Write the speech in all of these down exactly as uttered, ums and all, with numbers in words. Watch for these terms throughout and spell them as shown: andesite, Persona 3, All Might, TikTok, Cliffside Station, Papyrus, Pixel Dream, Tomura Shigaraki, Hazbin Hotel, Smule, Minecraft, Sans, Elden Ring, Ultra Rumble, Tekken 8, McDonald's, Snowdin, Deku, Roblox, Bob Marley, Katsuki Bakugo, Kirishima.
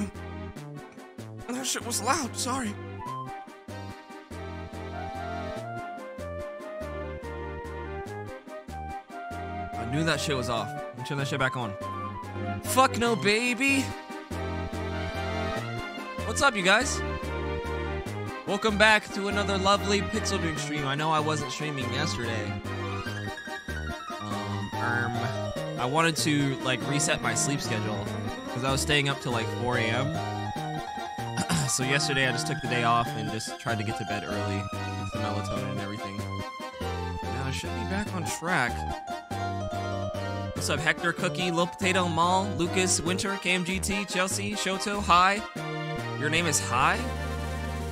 Damn! That shit was loud, sorry. I knew that shit was off. Let me turn that shit back on. Fuck no, baby! What's up, you guys? Welcome back to another lovely Pixel Dream stream. I know I wasn't streaming yesterday. Um, um, I wanted to, like, reset my sleep schedule, because I was staying up till, like, four A M So yesterday I just took the day off and just tried to get to bed early with the melatonin and everything. Now I should be back on track. What's up, Hector, Cookie, Lil Potato, Mal, Lucas, Winter, K M G T, Chelsea, Shoto, Hi. Your name is Hi?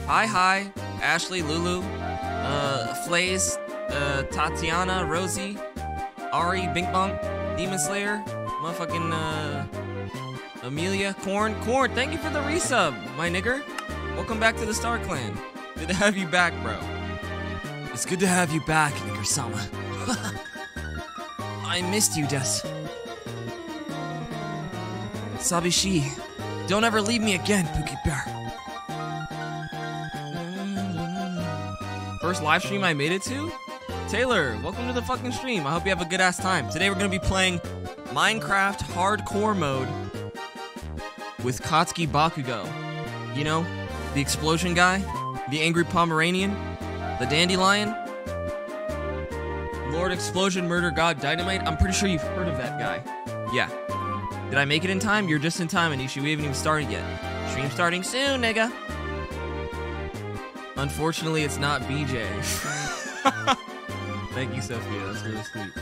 Hi, Hi, Ashley, Lulu, uh, Flays, uh, Tatiana, Rosie, Ari, Bink Bunk, Demon Slayer, motherfucking, uh, Amelia, Korn, Korn, thank you for the resub, my nigger. Welcome back to the Star Clan. Good to have you back, bro. It's good to have you back, nigger-sama. I missed you, Des. Sabishi, don't ever leave me again, Pookie Bear. First live stream I made it to? Taylor, welcome to the fucking stream. I hope you have a good ass time. Today we're gonna be playing Minecraft Hardcore Mode with Katsuki Bakugo. You know, the explosion guy, the angry Pomeranian, the dandelion, Lord Explosion Murder God Dynamite. I'm pretty sure you've heard of that guy. Yeah. Did I make it in time? You're just in time, Anishi. We haven't even started yet. Stream starting soon, nigga. Unfortunately, it's not B J. Thank you, Sophia. That's really sweet.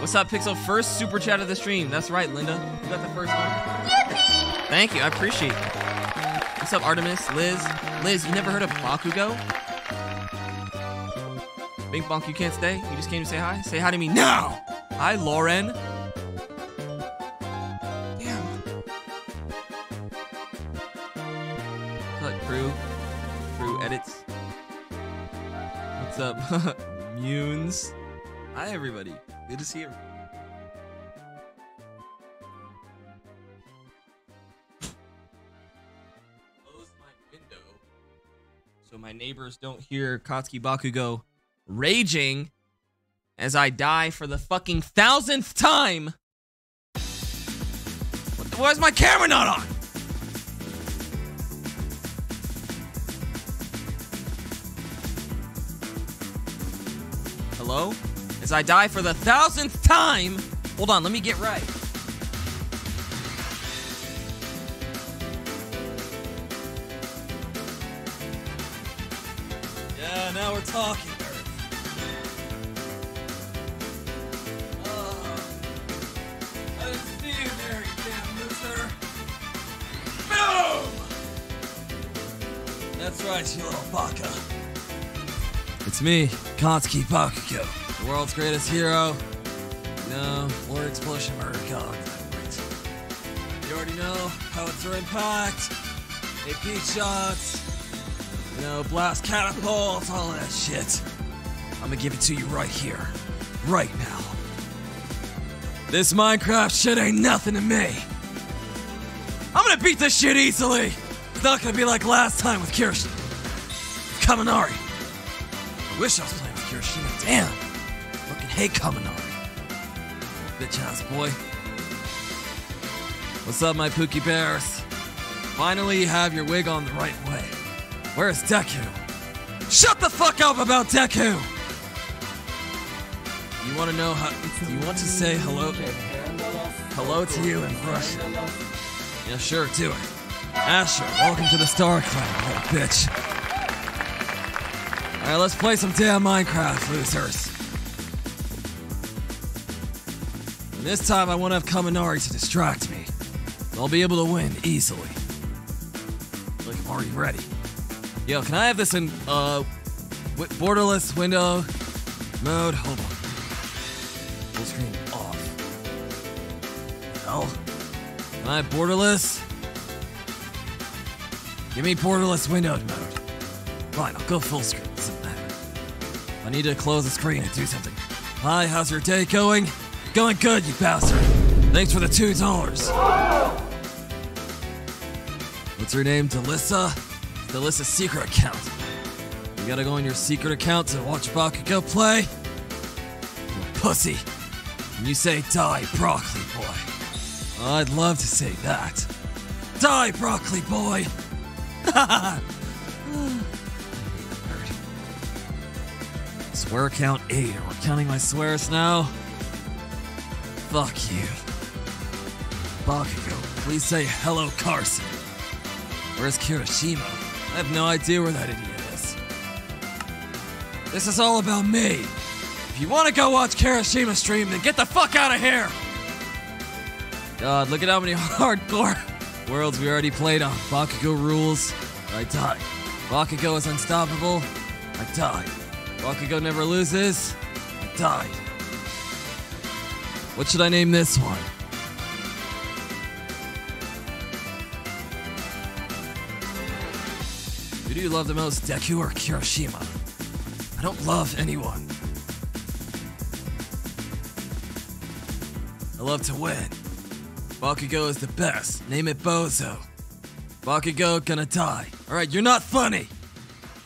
What's up, Pixel? First super chat of the stream. That's right, Linda. You got the first one. Yippee! Thank you. I appreciate it. What's up, Artemis? Liz? Liz, you never heard of Bakugo? Bink Bonk, you can't stay? You just came to say hi? Say hi to me now! Hi, Lauren. Damn. Cut crew. Edits. What's up, Munes? Hi, everybody. Good to see you. Close my window so my neighbors don't hear Katsuki Bakugo raging as I die for the fucking thousandth time. What the, why is my camera not on? Hello? As I die for the thousandth time! Hold on, let me get right. Yeah, now we're talking. Oh, I didn't see you there, you damn loser. Boom! That's right, you little baka. It's me, Katsuki Bakugo, the world's greatest hero. No, Lord Explosion Murder God. You already know Howitzer Impact, A P shots, you know, blast catapults, all that shit. I'm gonna give it to you right here, right now. This Minecraft shit ain't nothing to me. I'm gonna beat this shit easily. It's not gonna be like last time with Kirishima, Kaminari. Wish I was playing with Kirishima. Damn! Fucking hate Kaminari. Bitch ass boy. What's up, my Pookie Bears? Finally, you have your wig on the right way. Where's Deku? Shut the fuck up about Deku! You want to know how. You want to say hello? Hello to you in Russian. Yeah, sure, do it. Asher, welcome to the Star Clan, little bitch. Alright, let's play some damn Minecraft, losers. And this time I want to have Kaminari to distract me. I'll be able to win easily. Like, I'm already ready. Yo, can I have this in, uh, borderless window mode? Hold on. Full screen off. Hell? Can I have borderless? Give me borderless window mode. Fine, I'll go full screen. Doesn't matter. I need to close the screen and do something. Hi, how's your day going? Going good, you bastard. Thanks for the two dollars. what's her name? Delissa? Delissa's secret account. You gotta go on your secret account to watch Bakugo play? You're a pussy. And you say, die, broccoli boy. I'd love to say that. Die, broccoli boy! Haha! Swear count eight. Are we counting my swears now? Fuck you. Bakugo, please say hello, Carson. Where's Kirishima? I have no idea where that idiot is. This is all about me. If you want to go watch Kirishima stream, then get the fuck out of here! God, look at how many hardcore worlds we already played on. Bakugo rules. I die. Bakugo is unstoppable. I die. Bakugo never loses. I died. What should I name this one? Who do you love the most, Deku or Kirishima? I don't love anyone. I love to win. Bakugo is the best. Name it Bozo. Bakugo gonna die. Alright, you're not funny.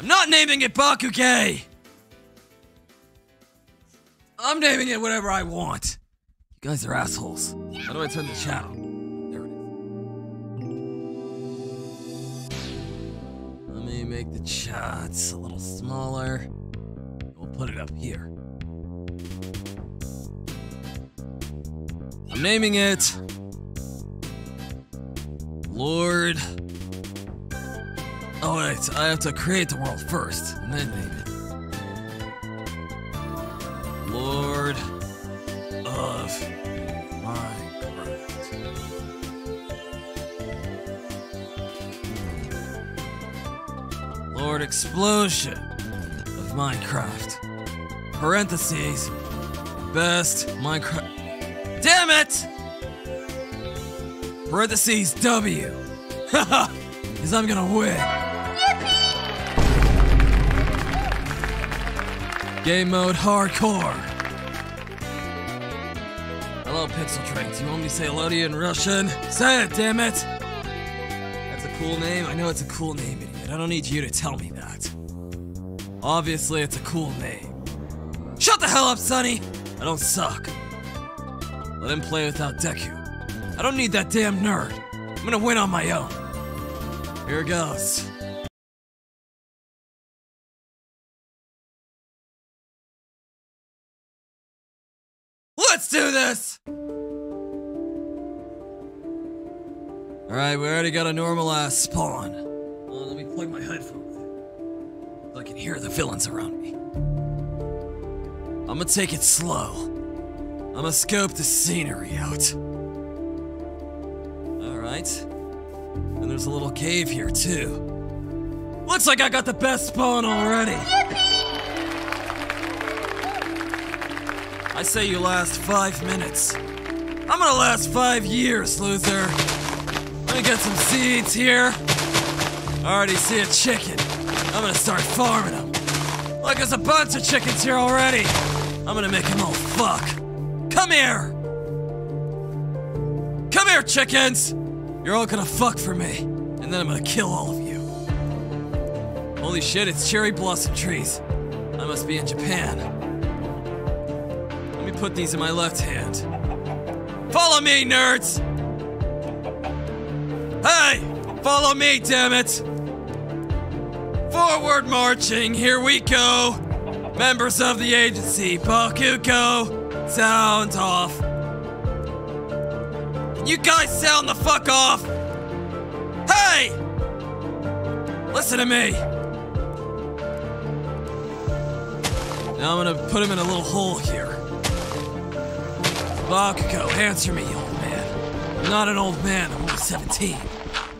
I'm not naming it Bakugo! I'm naming it whatever I want. You guys are assholes. How do I turn the chat on? There it is. Let me make the chat a little smaller. We'll put it up here. I'm naming it Lord. Oh wait, I have to create the world first and then name it. Lord of Minecraft. Lord Explosion of Minecraft. Parentheses. Best Minecraft. Damn it! Parentheses W. Haha! Because I'm gonna win. Yippee! Game mode hardcore. Hello, Pixel Dream. Do you want me to say hello to you in Russian? Say it, damn it! That's a cool name. I know it's a cool name, idiot. I don't need you to tell me that. Obviously, it's a cool name. Shut the hell up, Sonny! I don't suck. Let him play without Deku. I don't need that damn nerd. I'm gonna win on my own. Here goes. Let's do this! Alright, we already got a normal ass spawn. Well, let me plug my headphones in so I can hear the villains around me. I'm gonna take it slow. I'm gonna scope the scenery out. Alright. And there's a little cave here, too. Looks like I got the best spawn already! Yippee! I say you last five minutes. I'm gonna last five years, loser. Let me get some seeds here. I already see a chicken. I'm gonna start farming them. Look, there's a bunch of chickens here already. I'm gonna make them all fuck. Come here! Come here, chickens! You're all gonna fuck for me. And then I'm gonna kill all of you. Holy shit, it's cherry blossom trees. I must be in Japan. Put these in my left hand. Follow me, nerds! Hey! Follow me, damn it! Forward marching, here we go! Members of the agency, Bakugo, sound off. You guys sound the fuck off! Hey! Listen to me! Now I'm gonna put him in a little hole here. Bakugo, answer me, old man. I'm not an old man, I'm only seventeen. If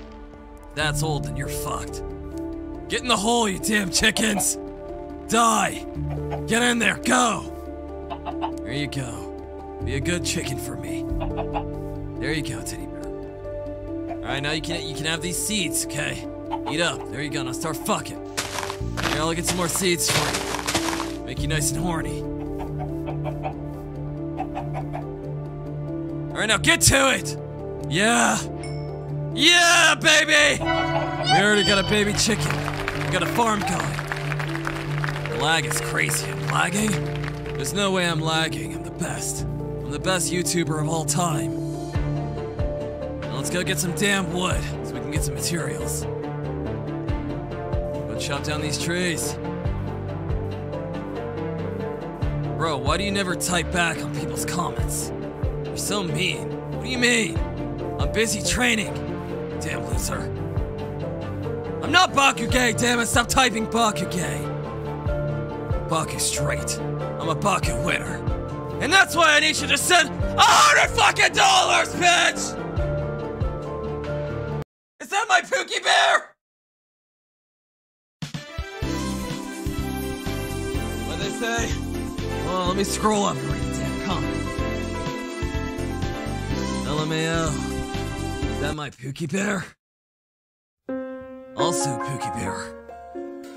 that's old, then you're fucked. Get in the hole, you damn chickens! Die! Get in there, go! There you go. Be a good chicken for me. There you go, teddy bear. Alright, now you can you can have these seeds, okay? Eat up. There you go, now start fucking. Here, I'll get some more seeds for you. Make you nice and horny. Alright, now get to it! Yeah! Yeah, baby! We already got a baby chicken. We got a farm going. The lag is crazy. I'm lagging? There's no way I'm lagging. I'm the best. I'm the best YouTuber of all time. Now let's go get some damn wood so we can get some materials. Go chop down these trees. Bro, why do you never type back on people's comments? You're so mean. What do you mean? I'm busy training. Damn loser. I'm not Bakugo, damn it. Stop typing Bakugo. Baku straight. I'm a Baku winner. And that's why I need you to send a hundred fucking dollars, bitch! Is that my Pookie Bear? What'd they say? Well, let me scroll up and read the damn comment. L M A O. Is that my Pookie Bear? Also, Pookie Bear,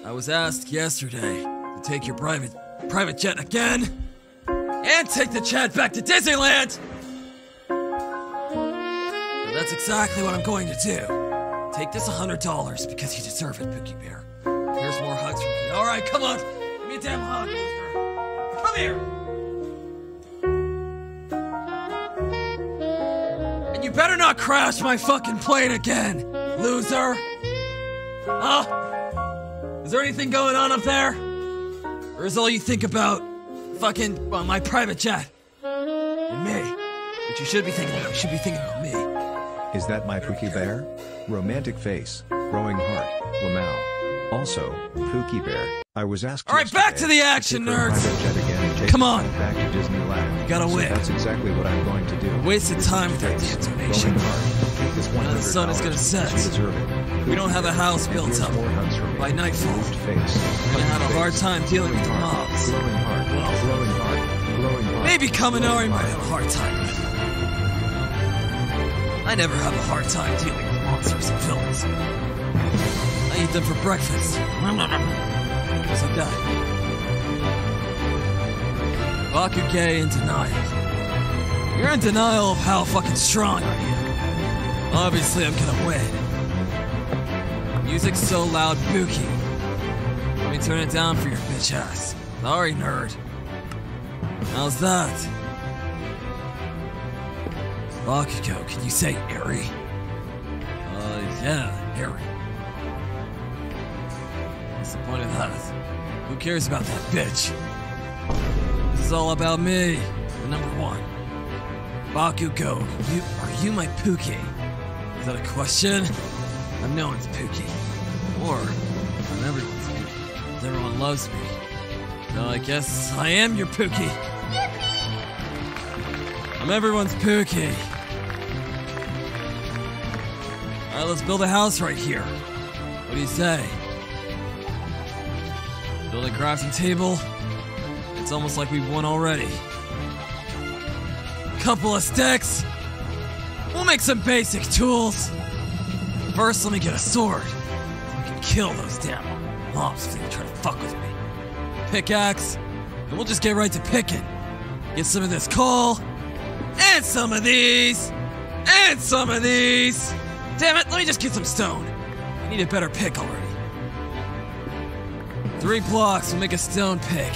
I was asked yesterday to take your private private jet again and take the chat back to Disneyland! And that's exactly what I'm going to do. Take this one hundred dollars because you deserve it, Pookie Bear. Here's more hugs from me. Alright, come on! Give me a damn hug, Mister. Come here! And you better not crash my fucking plane again, loser! Huh? Is there anything going on up there? Or is all you think about fucking well, my private jet? And me. What you should be thinking about, you should be thinking about me. Is that my Pookie Bear? Romantic face, growing heart, Lamau. Also, Pookie Bear. I was asked. All right, back to the action, nerds. Come on. Back to Disneyland. You gotta win. So that's exactly what I'm going to do. Wasted time with that damn donation. Now the sun is gonna set. We don't have a house built up. By nightfall, we're gonna have a hard time dealing with the mobs. Maybe Kaminari might have a hard time. I never have a hard time dealing with monsters and villains. I eat them for breakfast. Just like that. Bakugo in denial. You're in denial of how fucking strong I am. Obviously, I'm gonna win. Music's so loud, Buki. Let me turn it down for your bitch ass. Sorry, nerd. How's that? Bakugo, can you say airy? Uh, yeah, airy. What's the point of that? Who cares about that bitch? This is all about me, the number one. Bakugo, you, are you my Pookie? Is that a question? I'm no one's Pookie. Or, I'm everyone's Pookie. Everyone loves me. So I guess I am your Pookie. I'm everyone's Pookie. Alright, let's build a house right here. What do you say? Build a crafting table. It's almost like we've won already. Couple of sticks. We'll make some basic tools. First, let me get a sword. So we can kill those damn mobs if they try to fuck with me. Pickaxe. And we'll just get right to picking. Get some of this coal. And some of these. And some of these. Damn it, let me just get some stone. I need a better pick already. Three blocks will make a stone pick.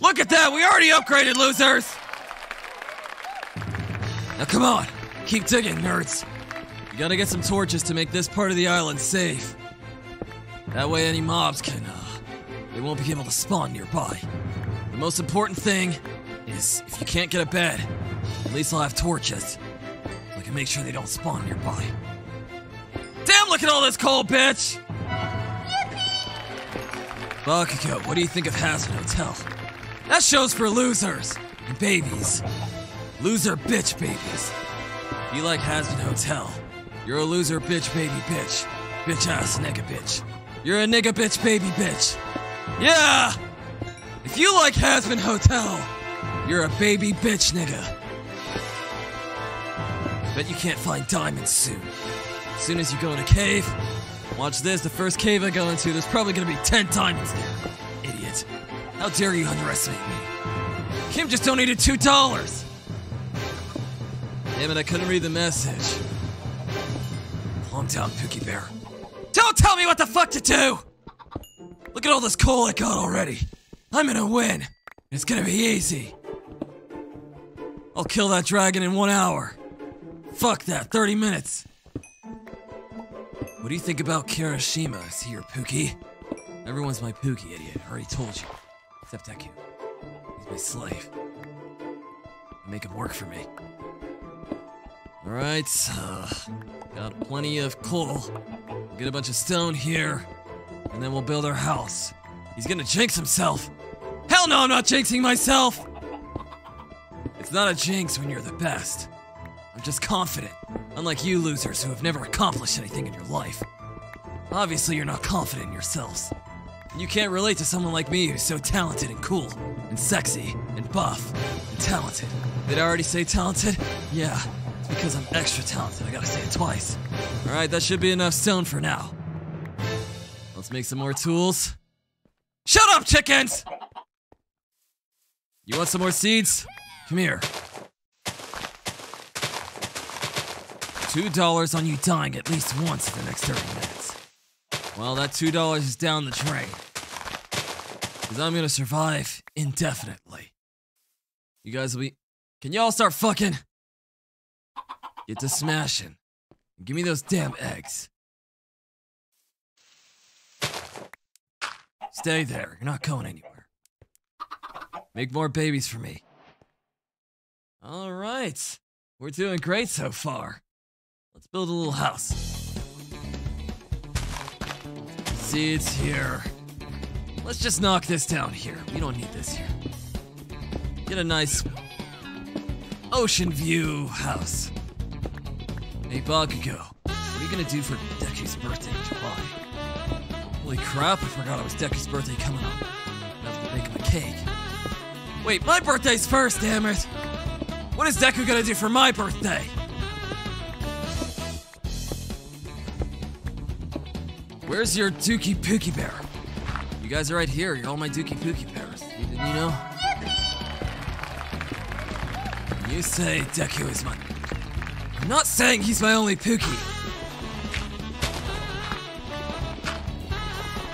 Look at that! We already upgraded, losers! Now come on! Keep digging, nerds! You gotta get some torches to make this part of the island safe. That way any mobs can, uh... they won't be able to spawn nearby. The most important thing is, if you can't get a bed, at least I'll have torches. So I can make sure they don't spawn nearby. Damn, look at all this coal, bitch! Yippee! Bakugo, what do you think of Hazbin Hotel? That show's for losers and babies. Loser bitch babies. If you like Hazbin Hotel, you're a loser bitch baby bitch. Bitch ass nigga bitch. You're a nigga bitch baby bitch. Yeah! If you like Hazbin Hotel, you're a baby bitch nigga. Bet you can't find diamonds soon. As soon as you go in a cave, watch this, the first cave I go into, there's probably gonna be ten diamonds there. Idiot. How dare you underestimate me? Kim just donated two dollars! Damn it, I couldn't read the message. Calm down, Pookie Bear. Don't tell me what the fuck to do! Look at all this coal I got already. I'm gonna win. It's gonna be easy. I'll kill that dragon in one hour. Fuck that, thirty minutes. What do you think about Kirishima? Is he your Pookie? Everyone's my Pookie, idiot. I already told you. Except Deku. He's my slave. I make him work for me. Alright, so... got plenty of coal. We'll get a bunch of stone here, and then we'll build our house. He's gonna jinx himself! Hell no, I'm not jinxing myself! It's not a jinx when you're the best. I'm just confident. Unlike you losers who have never accomplished anything in your life. Obviously you're not confident in yourselves. And you can't relate to someone like me who's so talented and cool, and sexy, and buff, and talented. Did I already say talented? Yeah. It's because I'm extra talented, I gotta say it twice. Alright, that should be enough stone for now. Let's make some more tools. Shut up, chickens! You want some more seeds? Come here. Two dollars on you dying at least once in the next thirty minutes. Well, that two dollars is down the drain. Because I'm gonna survive indefinitely. You guys will be... Can y'all start fucking? Get to smashing. Give me those damn eggs. Stay there. You're not going anywhere. Make more babies for me. All right. We're doing great so far. Let's build a little house. Seeds here. Let's just knock this down here. We don't need this here. Get a nice ocean view house. Hey, Bakugo, what are you gonna do for Deku's birthday in July? Holy crap, I forgot it was Deku's birthday coming up. I have to bake him a cake. Wait, my birthday's first, damn it! What is Deku gonna do for my birthday? Where's your Dookie Pookie Bear? You guys are right here, you're all my Dookie Pookie Bears. Didn't you know? Yippee! You say Deku is my... I'm not saying he's my only Pookie.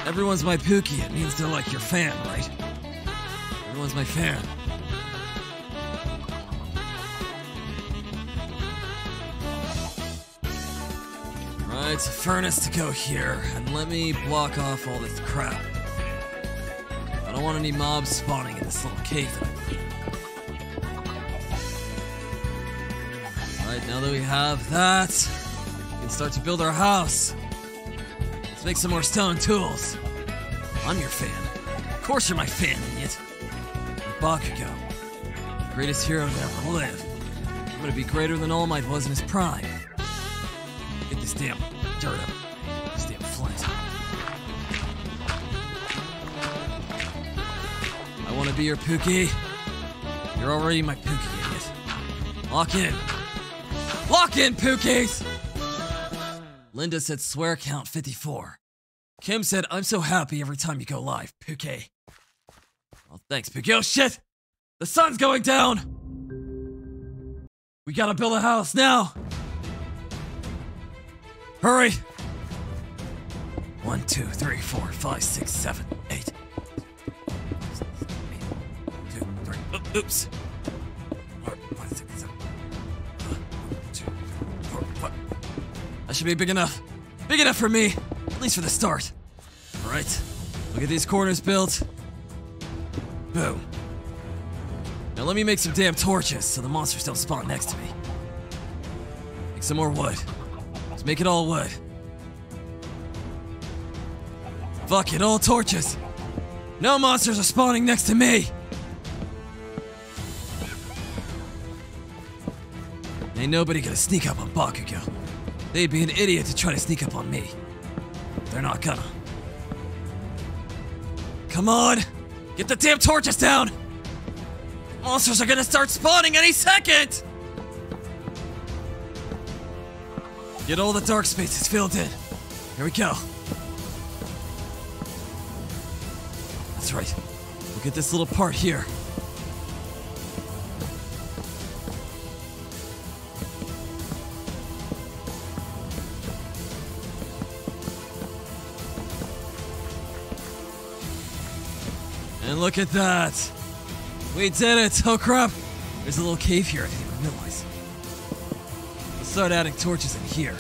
Everyone's my Pookie. It means they're like your fan, right? Everyone's my fan. Alright, it's a furnace to go here. And let me block off all this crap. I don't want any mobs spawning in this little cave that I'm in. Now that we have that, we can start to build our house. Let's make some more stone tools. I'm your fan. Of course you're my fan, idiot. I'm Bakugo, the greatest hero to ever live. I'm gonna be greater than All Might was in his prime. Get this damn dirt up. This damn flint. I wanna be your Pookie. You're already my Pookie, idiot. Lock in. Lock in, Pookies! Linda said swear count fifty-four. Kim said, I'm so happy every time you go live, Pookie. Well, thanks, Pookie. Oh, shit! The sun's going down! We gotta build a house now! Hurry! One, two, three, four, five, six, seven, eight. Eight, two, three. Oops. That should be big enough. Big enough for me. At least for the start. Alright. We'll get these corners built. Boom. Now let me make some damn torches so the monsters don't spawn next to me. Make some more wood. Let's make it all wood. Fuck it, all torches. No monsters are spawning next to me. Ain't nobody gonna sneak up on Bakugo. They'd be an idiot to try to sneak up on me. They're not gonna. Come on! Get the damn torches down! Monsters are gonna start spawning any second! Get all the dark spaces filled in. Here we go. That's right. We'll get this little part here. And look at that! We did it! Oh crap! There's a little cave here I didn't even realize. Let's start adding torches in here.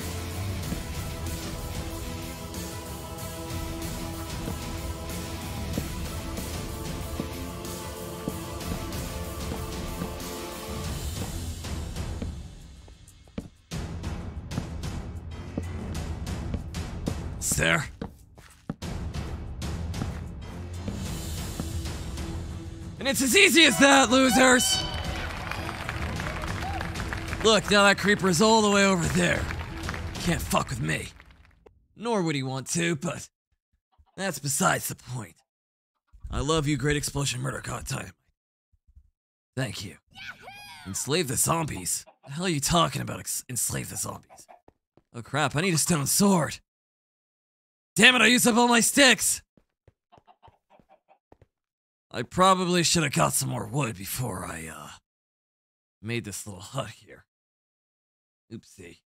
There. And it's as easy as that, losers! Look, now that creeper's all the way over there. Can't fuck with me. Nor would he want to, but that's besides the point. I love you, Great Explosion Murder God Time. Thank you. Enslave the zombies? What the hell are you talking about, enslave the zombies? Oh crap, I need a stone sword. Damn it, I used up all my sticks! I probably should have got some more wood before I, uh, made this little hut here. Oopsie.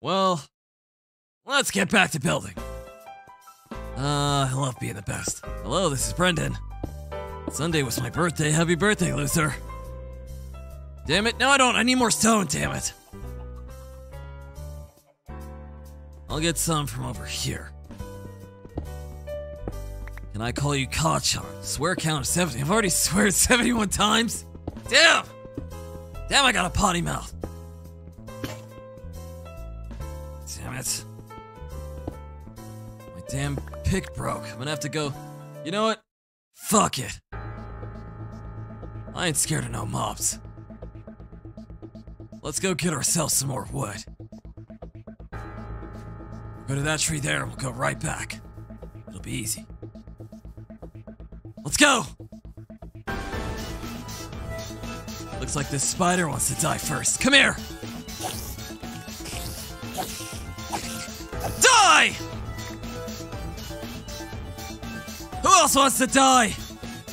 Well, let's get back to building. Uh, I love being the best. Hello, this is Brendan. Sunday was my birthday. Happy birthday, Luther. Damn it, no I don't, I need more stone, damn it. I'll get some from over here. Can I call you Kachan? Swear count of seventy. I've already sweared seventy-one times. Damn! Damn, I got a potty mouth. Damn it. My damn pick broke. I'm gonna have to go. You know what? Fuck it. I ain't scared of no mobs. Let's go get ourselves some more wood. Go to that tree there and we'll go right back. It'll be easy. Let's go! Looks like this spider wants to die first. Come here! Die! Who else wants to die?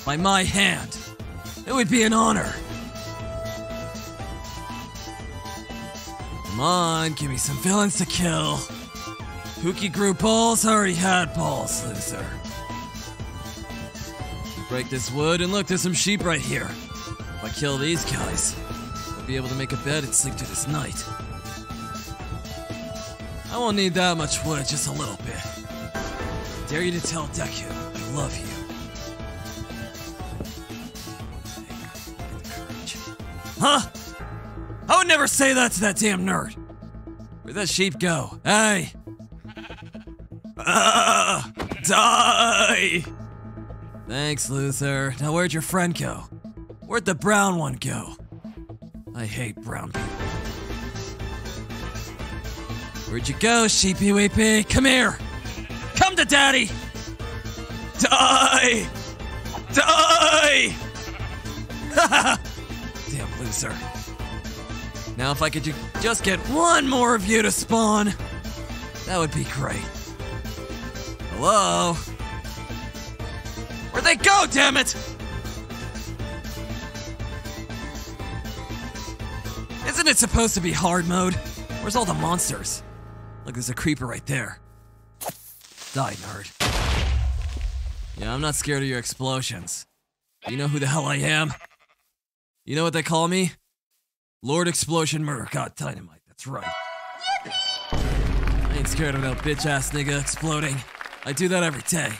By my hand. It would be an honor. Come on, give me some villains to kill. Pookie grew balls, I already had balls, loser. Break this wood, and look, there's some sheep right here. If I kill these guys, I'll be able to make a bed and sleep through this night. I won't need that much wood, just a little bit. I dare you to tell Deku, I love you. Take the courage. Huh? I would never say that to that damn nerd. Where'd that sheep go? Hey! Uh, die! Thanks, Luther. Now where'd your friend go? Where'd the brown one go? I hate brown people. Where'd you go, Sheepy Weepy? Come here! Come to Daddy! Die! Die! Damn loser. Now if I could just get one more of you to spawn, that would be great. Hello? Where'd they go, damn it? Isn't it supposed to be hard mode? Where's all the monsters? Look, there's a creeper right there. Die, nerd. Yeah, I'm not scared of your explosions. You know who the hell I am? You know what they call me? Lord Explosion Murder God Dynamite, that's right. Yippee! I ain't scared of no bitch-ass nigga exploding. I do that every day.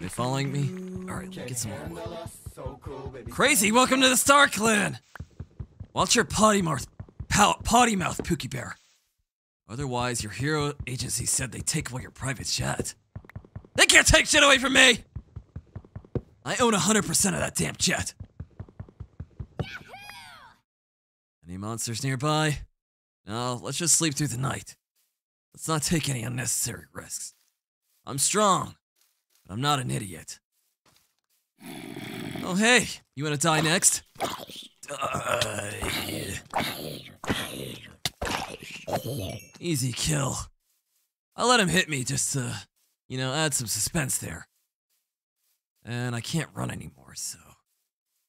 They following me? Alright, get some more wood. So cool, Crazy, welcome to the Star Clan! Watch your potty mouth, pow, potty mouth, Pookie Bear. Otherwise, your hero agency said they take away your private jet. They can't take shit away from me! I own one hundred percent of that damn jet. Any monsters nearby? No, let's just sleep through the night. Let's not take any unnecessary risks. I'm strong, but I'm not an idiot. Oh hey, you wanna die next? Die. Easy kill. I let him hit me just to, you know, add some suspense there. And I can't run anymore, so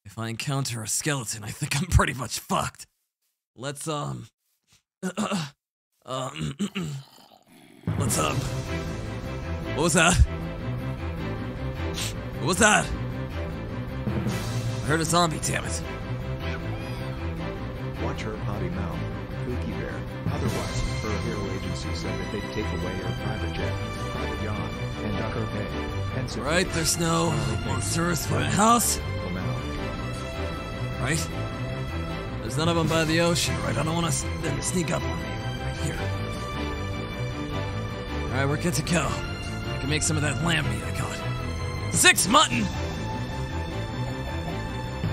if I encounter a skeleton, I think I'm pretty much fucked. Let's um, uh, um, let's um. What was that? What was that? Hurt a zombie, damn it. Watch her potty mouth, Cookie Bear. Otherwise, her hero agency said that they'd take away her private jet, private yacht, and duck her pay. Hence right, there's snow, monstrous for a house. Right? There's none of them by the ocean, right? I don't want them to sneak up on me. Right here. Alright, we're good to go. I can make some of that lamb meat I got. Six mutton!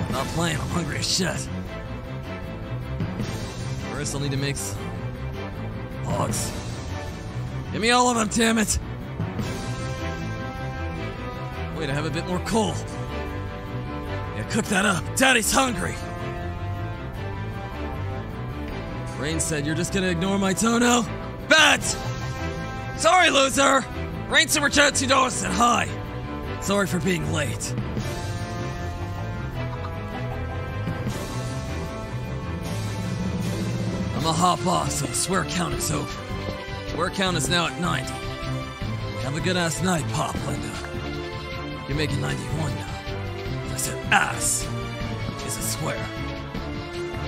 I'm not playing, I'm hungry as shit. First, I'll need to make some logs. Give me all of them, damn it! Wait, I have a bit more coal. Yeah, cook that up. Daddy's hungry! Rain said, you're just gonna ignore my Tono? Bet! Sorry, loser! Rain Super Chat two dollars said hi. Sorry for being late. I'm gonna hop off, so the swear count is over. Swear count is now at ninety. Have a good-ass night, Pop Linda. You're making ninety-one now. I said ass is a swear.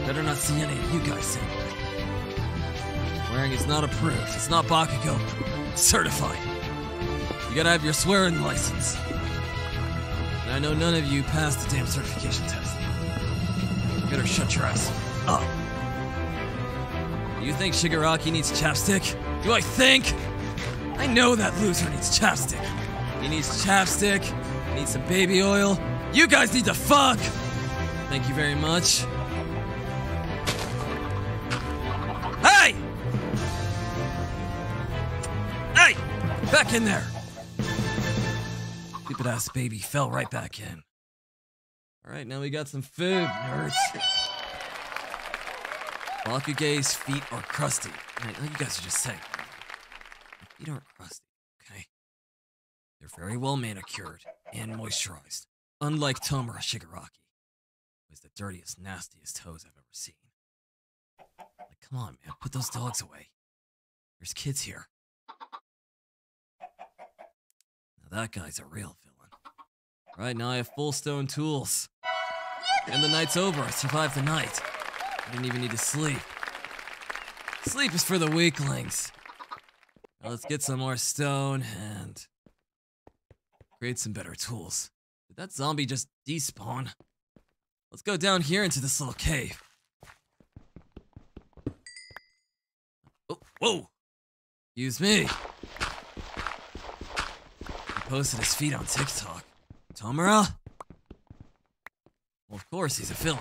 Better not see any of you guys saying that. Swearing is not approved. It's not Bakugo certified. You gotta have your swearing license. And I know none of you passed the damn certification test. You better shut your ass up. You think Shigaraki needs chapstick? Do I think? I know that loser needs chapstick. He needs chapstick, he needs some baby oil. You guys need to fuck! Thank you very much. Hey! Hey! Back in there! Stupid ass baby fell right back in. Alright, now we got some food, nerds. Bakuge's feet are crusty. Right, like you guys are just saying. My feet aren't crusty, okay? They're very well manicured and moisturized. Unlike Tomura Shigaraki, who is the dirtiest, nastiest toes I've ever seen. Like, come on, man, put those dogs away. There's kids here. Now that guy's a real villain. All right, now I have full stone tools. And the night's over. I survived the night. I didn't even need to sleep. Sleep is for the weaklings. Now let's get some more stone and create some better tools. Did that zombie just despawn? Let's go down here into this little cave. Oh, whoa! Excuse me. He posted his feet on TikTok. Tomura? Well, of course he's a villain.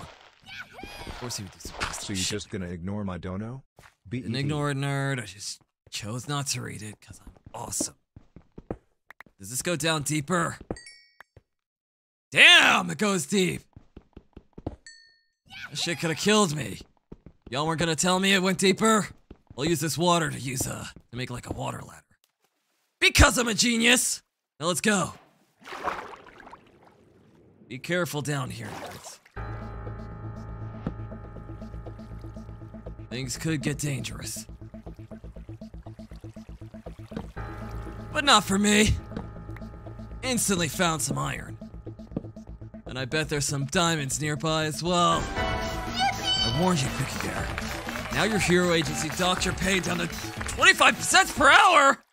So you're just gonna ignore my dono? Didn't ignore it, nerd. I just chose not to read it because I'm awesome. Does this go down deeper? Damn, it goes deep. That shit could have killed me. Y'all weren't gonna tell me it went deeper. I'll use this water to use a to make like a water ladder. Because I'm a genius. Now let's go. Be careful down here, nerds. Things could get dangerous. But not for me. Instantly found some iron. And I bet there's some diamonds nearby as well. I warned you, Cookie Bear. Now your hero agency docked your pay down to twenty-five cents per hour!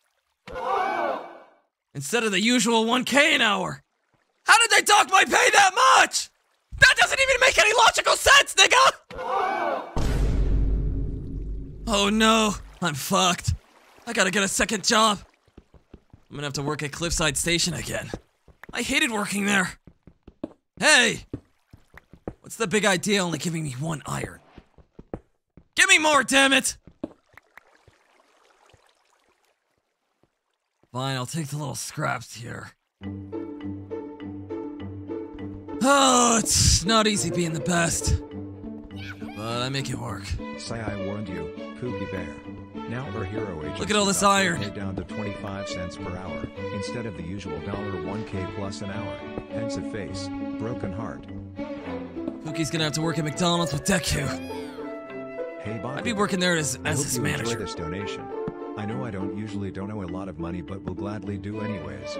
Instead of the usual one K an hour. How did they dock my pay that much? That doesn't even make any logical sense, nigga! Oh no, I'm fucked. I gotta get a second job. I'm gonna have to work at Cliffside Station again. I hated working there. Hey! What's the big idea only giving me one iron? Give me more, damn it! Fine, I'll take the little scraps here. Oh, it's not easy being the best. But I make it work. Say I warned you, Cookie Bear. Now her hero agent. Look at all this iron. Paid down to twenty-five cents per hour instead of the usual dollar one K plus an hour. Pensive face, broken heart. Cookie's gonna have to work at McDonald's with Deku. Hey, Bob. I'd be working there as as his manager. This donation. I know I don't usually dono a lot of money, but will gladly do anyways.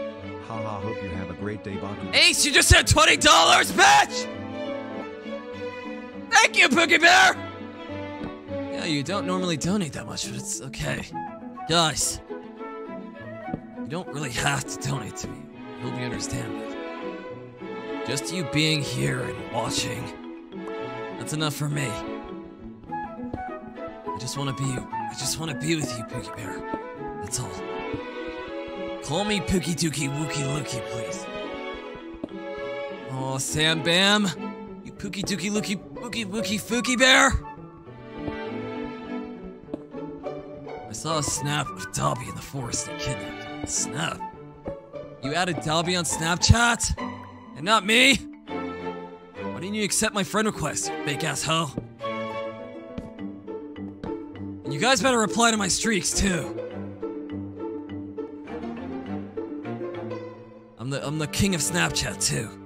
Haha, hope you have a great day, Bob. Ace, you just had twenty dollars, bitch. Thank you, Pookie Bear! Yeah, you don't normally donate that much, but it's okay. Guys, you don't really have to donate to me. I hope you understand that. Just you being here and watching, that's enough for me. I just want to be you. I just want to be with you, Pookie Bear. That's all. Call me Pookie Dookie Wookie Lookie, please. Aw, Sam Bam. You Pookie Dookie Lookie Wookie Wookie Fookie Bear. I saw a snap of Dobby in the forest and kidnapped him. Snap? You added Dobby on Snapchat? And not me? Why didn't you accept my friend request, you fake ass hoe? And you guys better reply to my streaks, too. I'm the- I'm the king of Snapchat, too.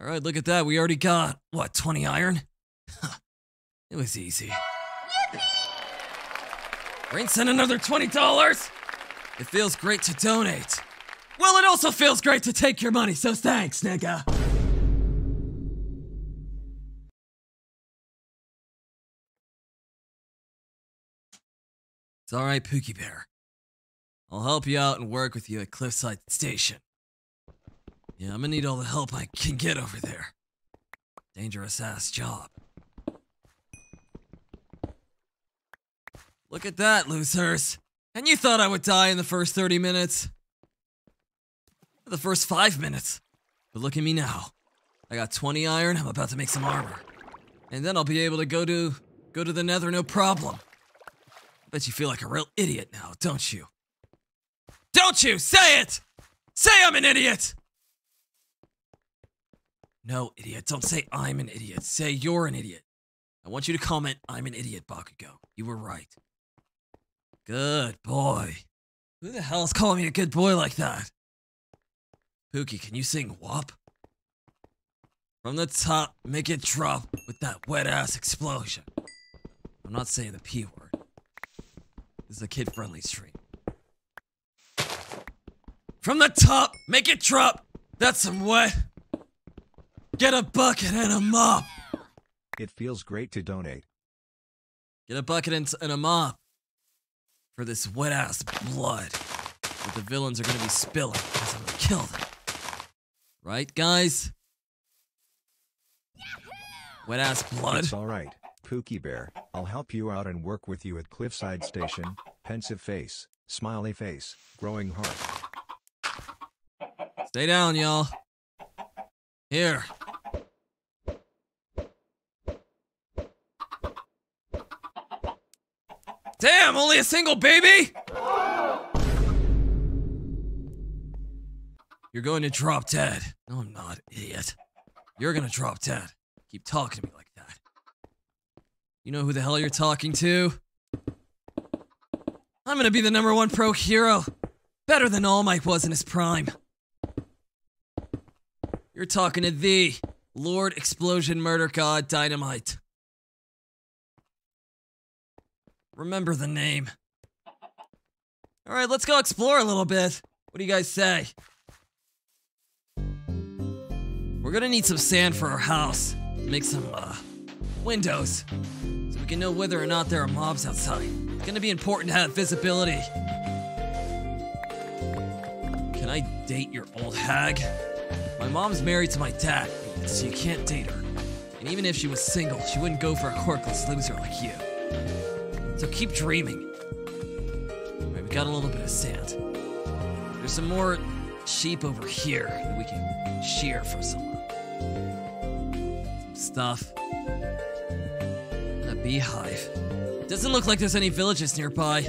Alright, look at that, we already got, what, twenty iron? Huh. It was easy. Yippee! Rain sent another twenty dollars! It feels great to donate. Well, it also feels great to take your money, so thanks, nigga! It's alright, Pookie Bear. I'll help you out and work with you at Cliffside Station. Yeah, I'm gonna need all the help I can get over there. Dangerous ass job. Look at that, losers! And you thought I would die in the first thirty minutes? The first five minutes. But look at me now. I got twenty iron, I'm about to make some armor. And then I'll be able to go to... go to the nether no problem. I bet you feel like a real idiot now, don't you? Don't you say it! Say I'm an idiot! No, idiot, don't say I'm an idiot. Say you're an idiot. I want you to comment, I'm an idiot, Bakugo. You were right. Good boy. Who the hell's calling me a good boy like that? Pookie, can you sing W A P? From the top, make it drop with that wet-ass explosion. I'm not saying the P word. This is a kid-friendly stream. From the top, make it drop. That's some wet. Get a bucket and a mop. It feels great to donate. Get a bucket and, and a mop. For this wet-ass blood that the villains are gonna be spilling because I'm gonna kill them. Right, guys? Wet-ass blood? It's alright, Pookie Bear. I'll help you out and work with you at Cliffside Station. Pensive face, smiley face, growing heart. Stay down, y'all. Here. Damn, only a single baby? You're going to drop dead. No, I'm not, idiot. You're gonna drop dead. Keep talking to me like that. You know who the hell you're talking to? I'm gonna be the number one pro hero. Better than All Might was in his prime. You're talking to thee, Lord Explosion Murder God Dynamite. Remember the name. Alright, let's go explore a little bit. What do you guys say? We're gonna need some sand for our house. Make some, uh, windows. So we can know whether or not there are mobs outside. It's gonna be important to have visibility. Can I date your old hag? My mom's married to my dad, so you can't date her. And even if she was single, she wouldn't go for a quirkless loser like you. So keep dreaming. Alright, we got a little bit of sand. There's some more sheep over here that we can shear for someone. Some stuff. And a beehive. Doesn't look like there's any villages nearby.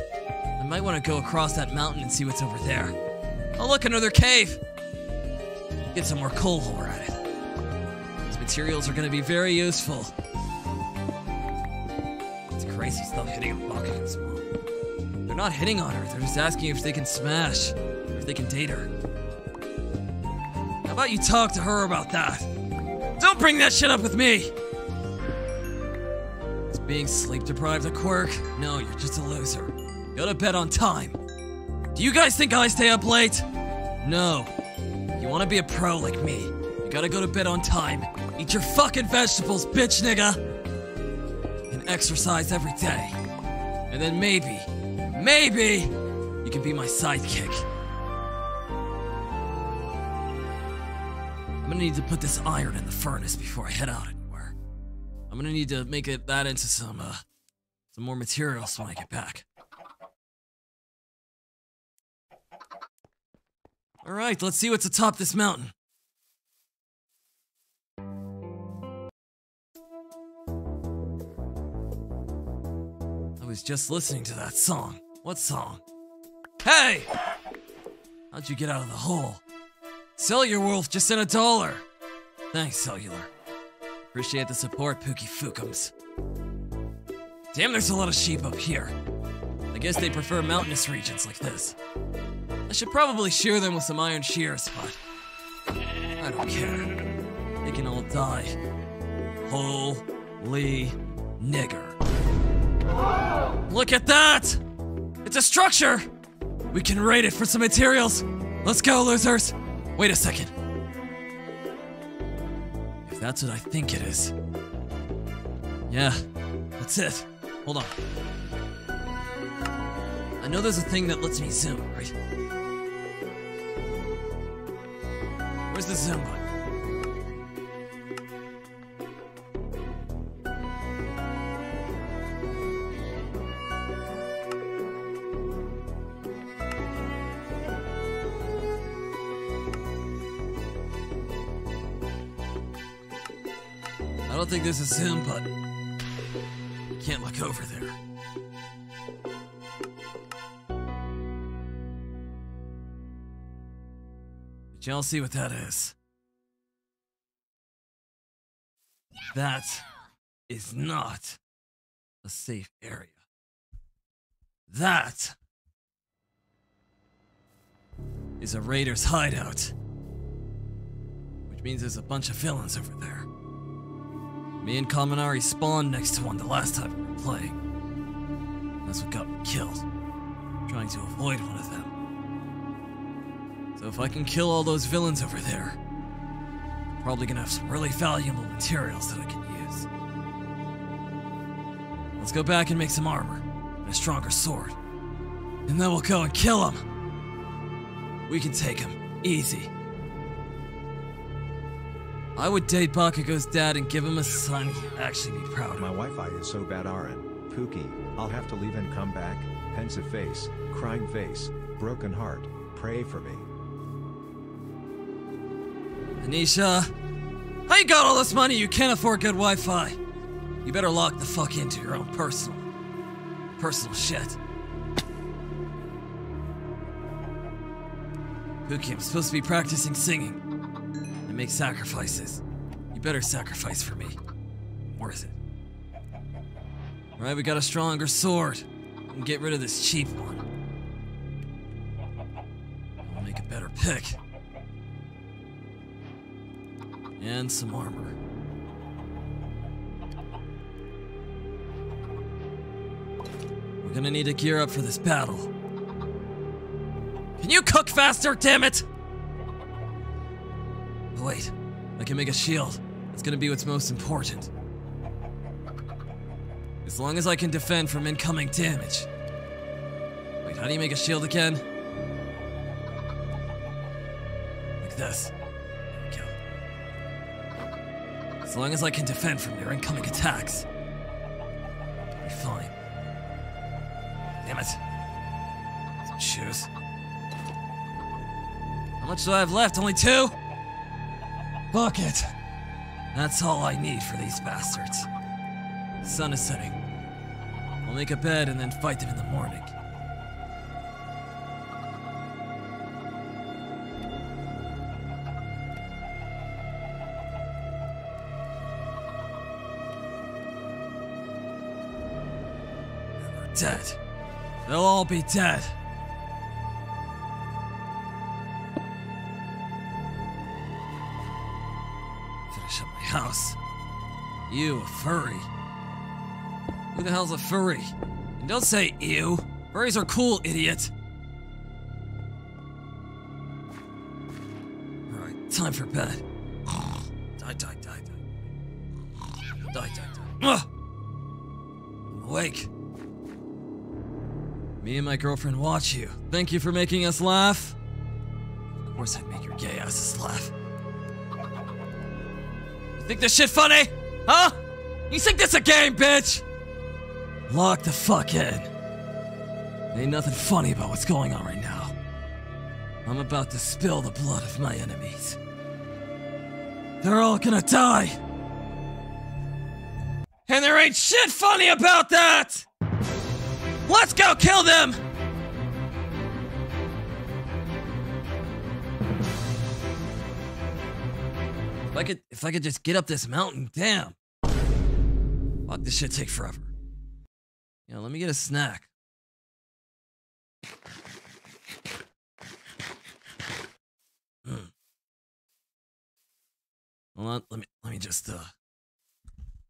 I might want to go across that mountain and see what's over there. Oh look, another cave! Get some more coal while we're at it. These materials are going to be very useful. It's crazy stuff hitting on Bakugo's mom. They're not hitting on her, they're just asking if they can smash, or if they can date her. How about you talk to her about that? Don't bring that shit up with me! Is being sleep deprived a quirk? No, you're just a loser. Go to bed on time. Do you guys think I stay up late? No. You want to be a pro like me, you Gotta go to bed on time. Eat your fucking vegetables, bitch nigga! And exercise every day. And then maybe, maybe, you can be my sidekick. I'm gonna need to put this iron in the furnace before I head out anywhere. I'm gonna need to make it that into some, uh, some more materials when I get back. Alright, let's see what's atop this mountain. I was just listening to that song. What song? Hey! How'd you get out of the hole? Cellular Wolf just sent a dollar! Thanks, Cellular. Appreciate the support, Pookie Fookums. Damn, there's a lot of sheep up here. I guess they prefer mountainous regions like this. I should probably shear them with some iron shears, but I don't care. They can all die. Holy nigger. Whoa! Look at that! It's a structure! We can raid it for some materials! Let's go, losers! Wait a second. If that's what I think it is. Yeah, that's it. Hold on. I know there's a thing that lets me zoom, right? Where's the zoom button? I don't think there's a zoom button. You can't look over there. But y'all see what that is. That is not a safe area. That is a raider's hideout. Which means there's a bunch of villains over there. Me and Kaminari spawned next to one the last time we were playing. That's what got me killed. Trying to avoid one of them. So if I can kill all those villains over there, I'm probably gonna have some really valuable materials that I can use. Let's go back and make some armor, and a stronger sword. And then we'll go and kill him! We can take him, easy. I would date Bakugo's dad and give him a son he'd actually be proud of. My Wi-Fi is so bad, Aaron. Pookie, I'll have to leave and come back. Pensive face, crying face, broken heart, pray for me. Anisha, how you got all this money? You can't afford good Wi-Fi. You better lock the fuck into your own personal, personal shit. Pookie, I'm supposed to be practicing singing. I make sacrifices. You better sacrifice for me. Worth it. Alright, we got a stronger sword. We can get rid of this cheap one. I'll make a better pick. And some armor. We're gonna need to gear up for this battle. Can you cook faster, damn it? Wait, I can make a shield. That's gonna be what's most important. As long as I can defend from incoming damage. Wait, how do you make a shield again? Like this. There we go. As long as I can defend from their incoming attacks. I'll be fine. Damn it. Some shoes. How much do I have left? Only two? Fuck it! That's all I need for these bastards. The sun is setting. I'll make a bed and then fight them in the morning. And they're dead. They'll all be dead. House. You, a furry. Who the hell's a furry? And don't say ew. Furries are cool, idiot. Alright, time for bed. I die, die, die. Die, die, die. I'm awake. Me and my girlfriend watch you. Thank you for making us laugh. Of course I'd make your gay asses laugh. You think this shit funny? Huh? You think this a game, bitch? Lock the fuck in. Ain't nothing funny about what's going on right now. I'm about to spill the blood of my enemies. They're all gonna die! And there ain't shit funny about that! Let's go kill them! If I could- if I could just get up this mountain, damn! Fuck, this shit take forever. You know, let me get a snack. Hmm. Hold on, let me let me just uh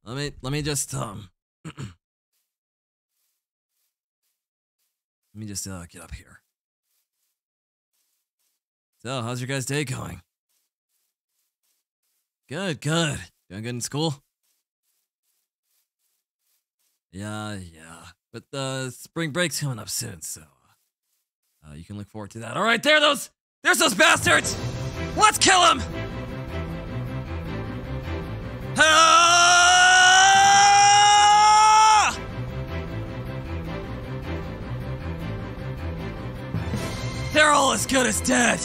let me let me just um let me just uh get up here. So, how's your guys' day going? Good, good. Doing good in school? Yeah, yeah. But uh spring break's coming up soon, so uh you can look forward to that. All right, there those There's those bastards! Let's kill him! Ah! They're all as good as dead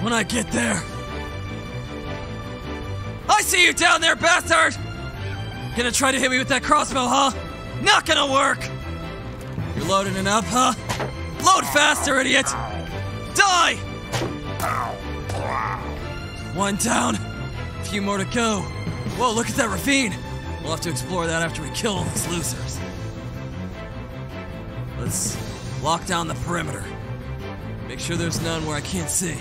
when I get there. I see you down there, bastard! Gonna try to hit me with that crossbow, huh? Not gonna work! You're loading it up, huh? Load faster, idiot! Die! One down, a few more to go. Whoa, look at that ravine. We'll have to explore that after we kill all these losers. Let's lock down the perimeter. Make sure there's none where I can't see.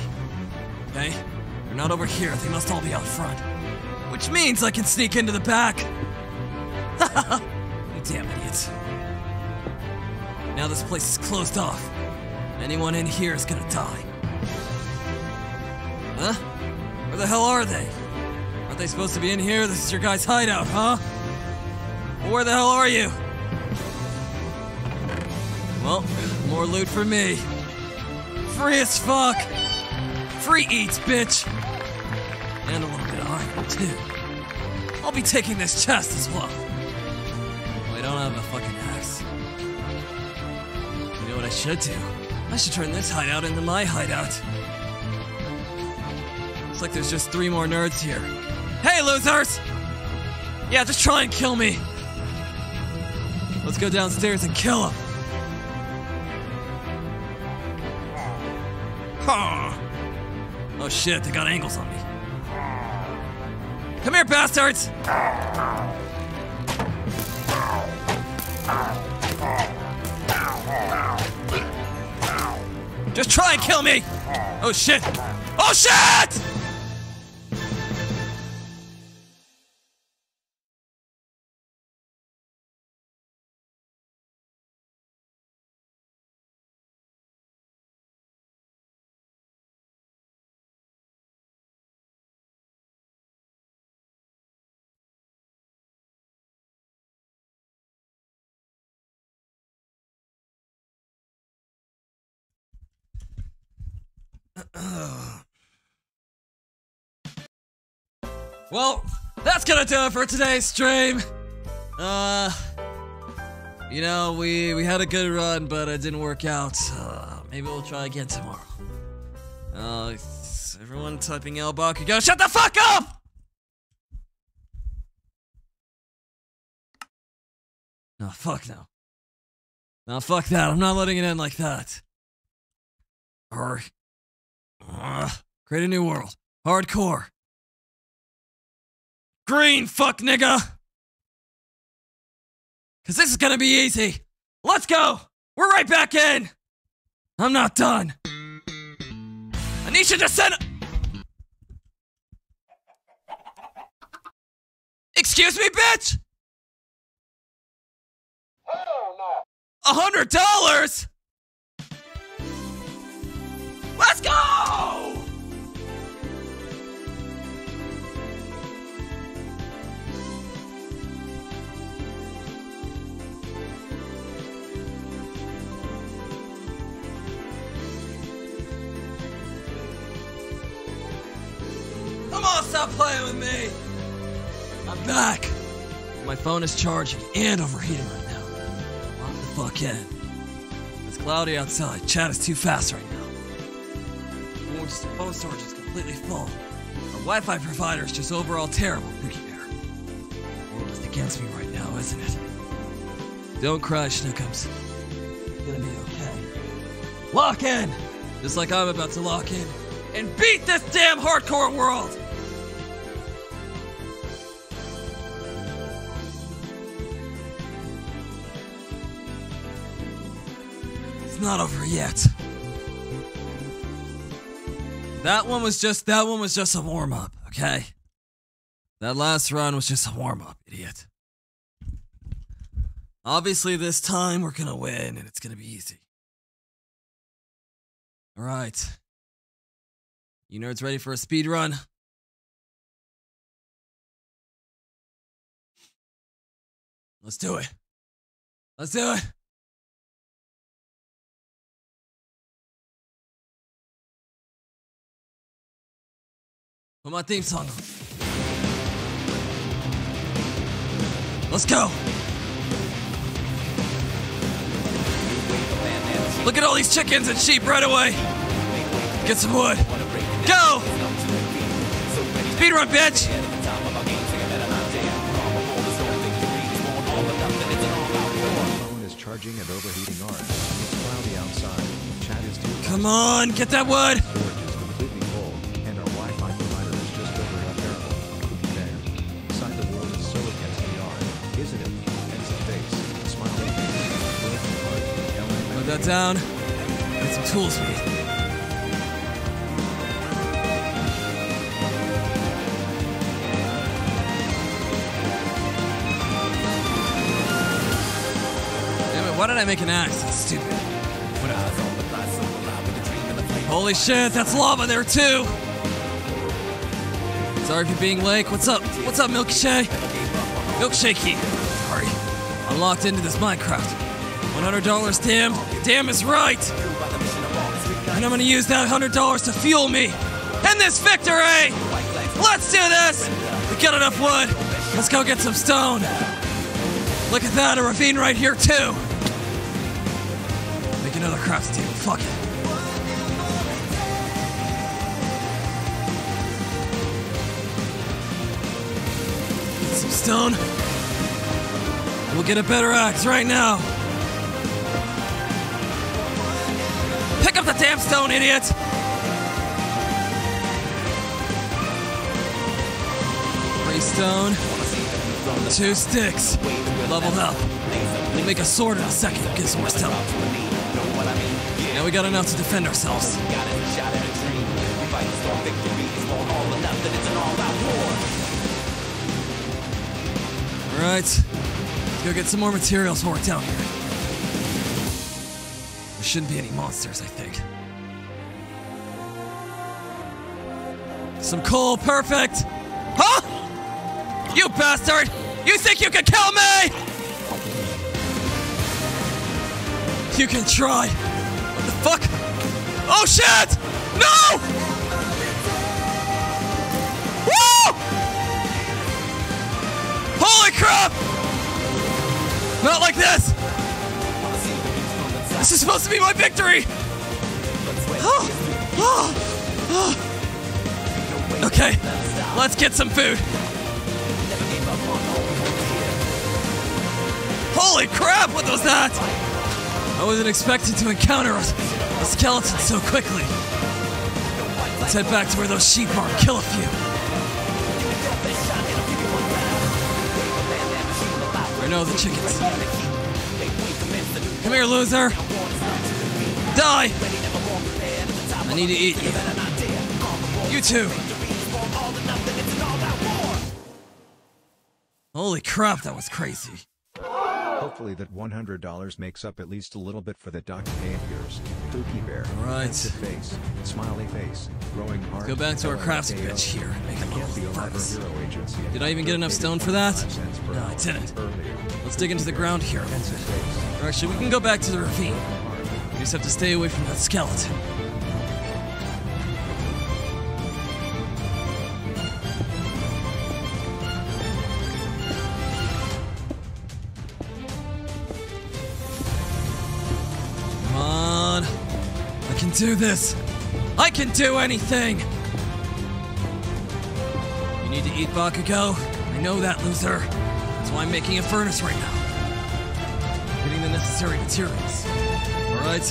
Okay? They're not over here. They must all be out front. Which means I can sneak into the back. Haha! You damn idiots. Now this place is closed off. Anyone in here is gonna die. Huh? Where the hell are they? Aren't they supposed to be in here? This is your guys' hideout, huh? Well, where the hell are you? Well, more loot for me. Free as fuck! Free eats, bitch! And a little bit of iron, too. I'll be taking this chest as well. Well, I don't have a fucking axe. You know what I should do? I should turn this hideout into my hideout. Looks like there's just three more nerds here. Hey, losers! Yeah, just try and kill me. Let's go downstairs and kill him. Huh. Oh shit, they got angles on me. Come here, bastards! Just try and kill me! Oh shit! Oh shit! Well, that's gonna do it for today's stream. Uh, you know, we we had a good run, but it didn't work out. Uh, maybe we'll try again tomorrow. Uh, everyone typing L Bakugo, shut the fuck up! No, fuck no. No, fuck that. I'm not letting it end like that. Or, uh, create a new world. Hardcore. Green, fuck nigga! Cause this is gonna be easy! Let's go! We're right back in! I'm not done! I need you to send- Excuse me, bitch?! Hell no! A hundred dollars?! Let's go! Come on, stop playing with me! I'm back! My phone is charging and overheating right now. Lock the fuck in. It's cloudy outside. Chat is too fast right now. When we're just, phone storage is completely full. Our Wi-Fi provider is just overall terrible. Look here. The world is against me right now, isn't it? Don't cry, Schnookums. It's gonna be okay. Lock in! Just like I'm about to lock in and beat this damn hardcore world! It's not over yet. That one was just, that one was just a warm-up, okay? That last round was just a warm-up, idiot. Obviously this time we're gonna win and it's gonna be easy. Alright. You nerds ready for a speed run? Let's do it. Let's do it. Put my theme song on. Let's go. Look at all these chickens and sheep right away. Get some wood. Go! Speedrun, bitch! Phone is charging and overheating ours. It's cloudy outside. Chat is too. Come on, get that wood! Storage is completely full, and our Wi-Fi provider is just over our barrel. Could be better. Inside the world is so against the yard, isn't it? That's a face. Smiling face. Put that down. Get some tools for me. Why did I make an axe? That's stupid. Holy shit, that's lava there too! Sorry for being late. What's up? What's up, Milkshake? Milkshakey. Sorry. I'm locked into this Minecraft. one hundred dollars damn. Damn is right! And I'm gonna use that one hundred dollars to fuel me! And this victory! Let's do this! We got enough wood. Let's go get some stone. Look at that, a ravine right here too! Another crap steal, fuck it. Get some stone. We'll get a better axe right now. Pick up the damn stone, idiot! Three stone. Two sticks. Leveled up. We'll make a sword in a second. Get some more stone. Now we got enough to defend ourselves. Alright, let's go get some more materials while we're down here. There shouldn't be any monsters, I think. Some coal, perfect! Huh? You bastard! You think you can kill me? You can try! The fuck? Oh shit! No! Woo! Holy crap! Not like this! This is supposed to be my victory! Oh. Oh. Oh. Okay, let's get some food. Holy crap, what was that? I wasn't expecting to encounter a, a skeleton so quickly. Let's head back to where those sheep are and kill a few. I know the chickens. Come here, loser. Die! I need to eat you. You too. Holy crap, that was crazy. Hopefully that one hundred dollars makes up at least a little bit for the Doctor Behaviors, Pookie Bear. Alright. Face, smiley face, growing hard. Go back to our crafts bitch here and make a little. Did I even get enough stone for that? No, I didn't. Let's dig into the ground here. Or actually, we can go back to the ravine. We just have to stay away from that skeleton. do this! I can do anything! You need to eat, Bakugo? I know that, loser. That's why I'm making a furnace right now. Getting the necessary materials. Alright,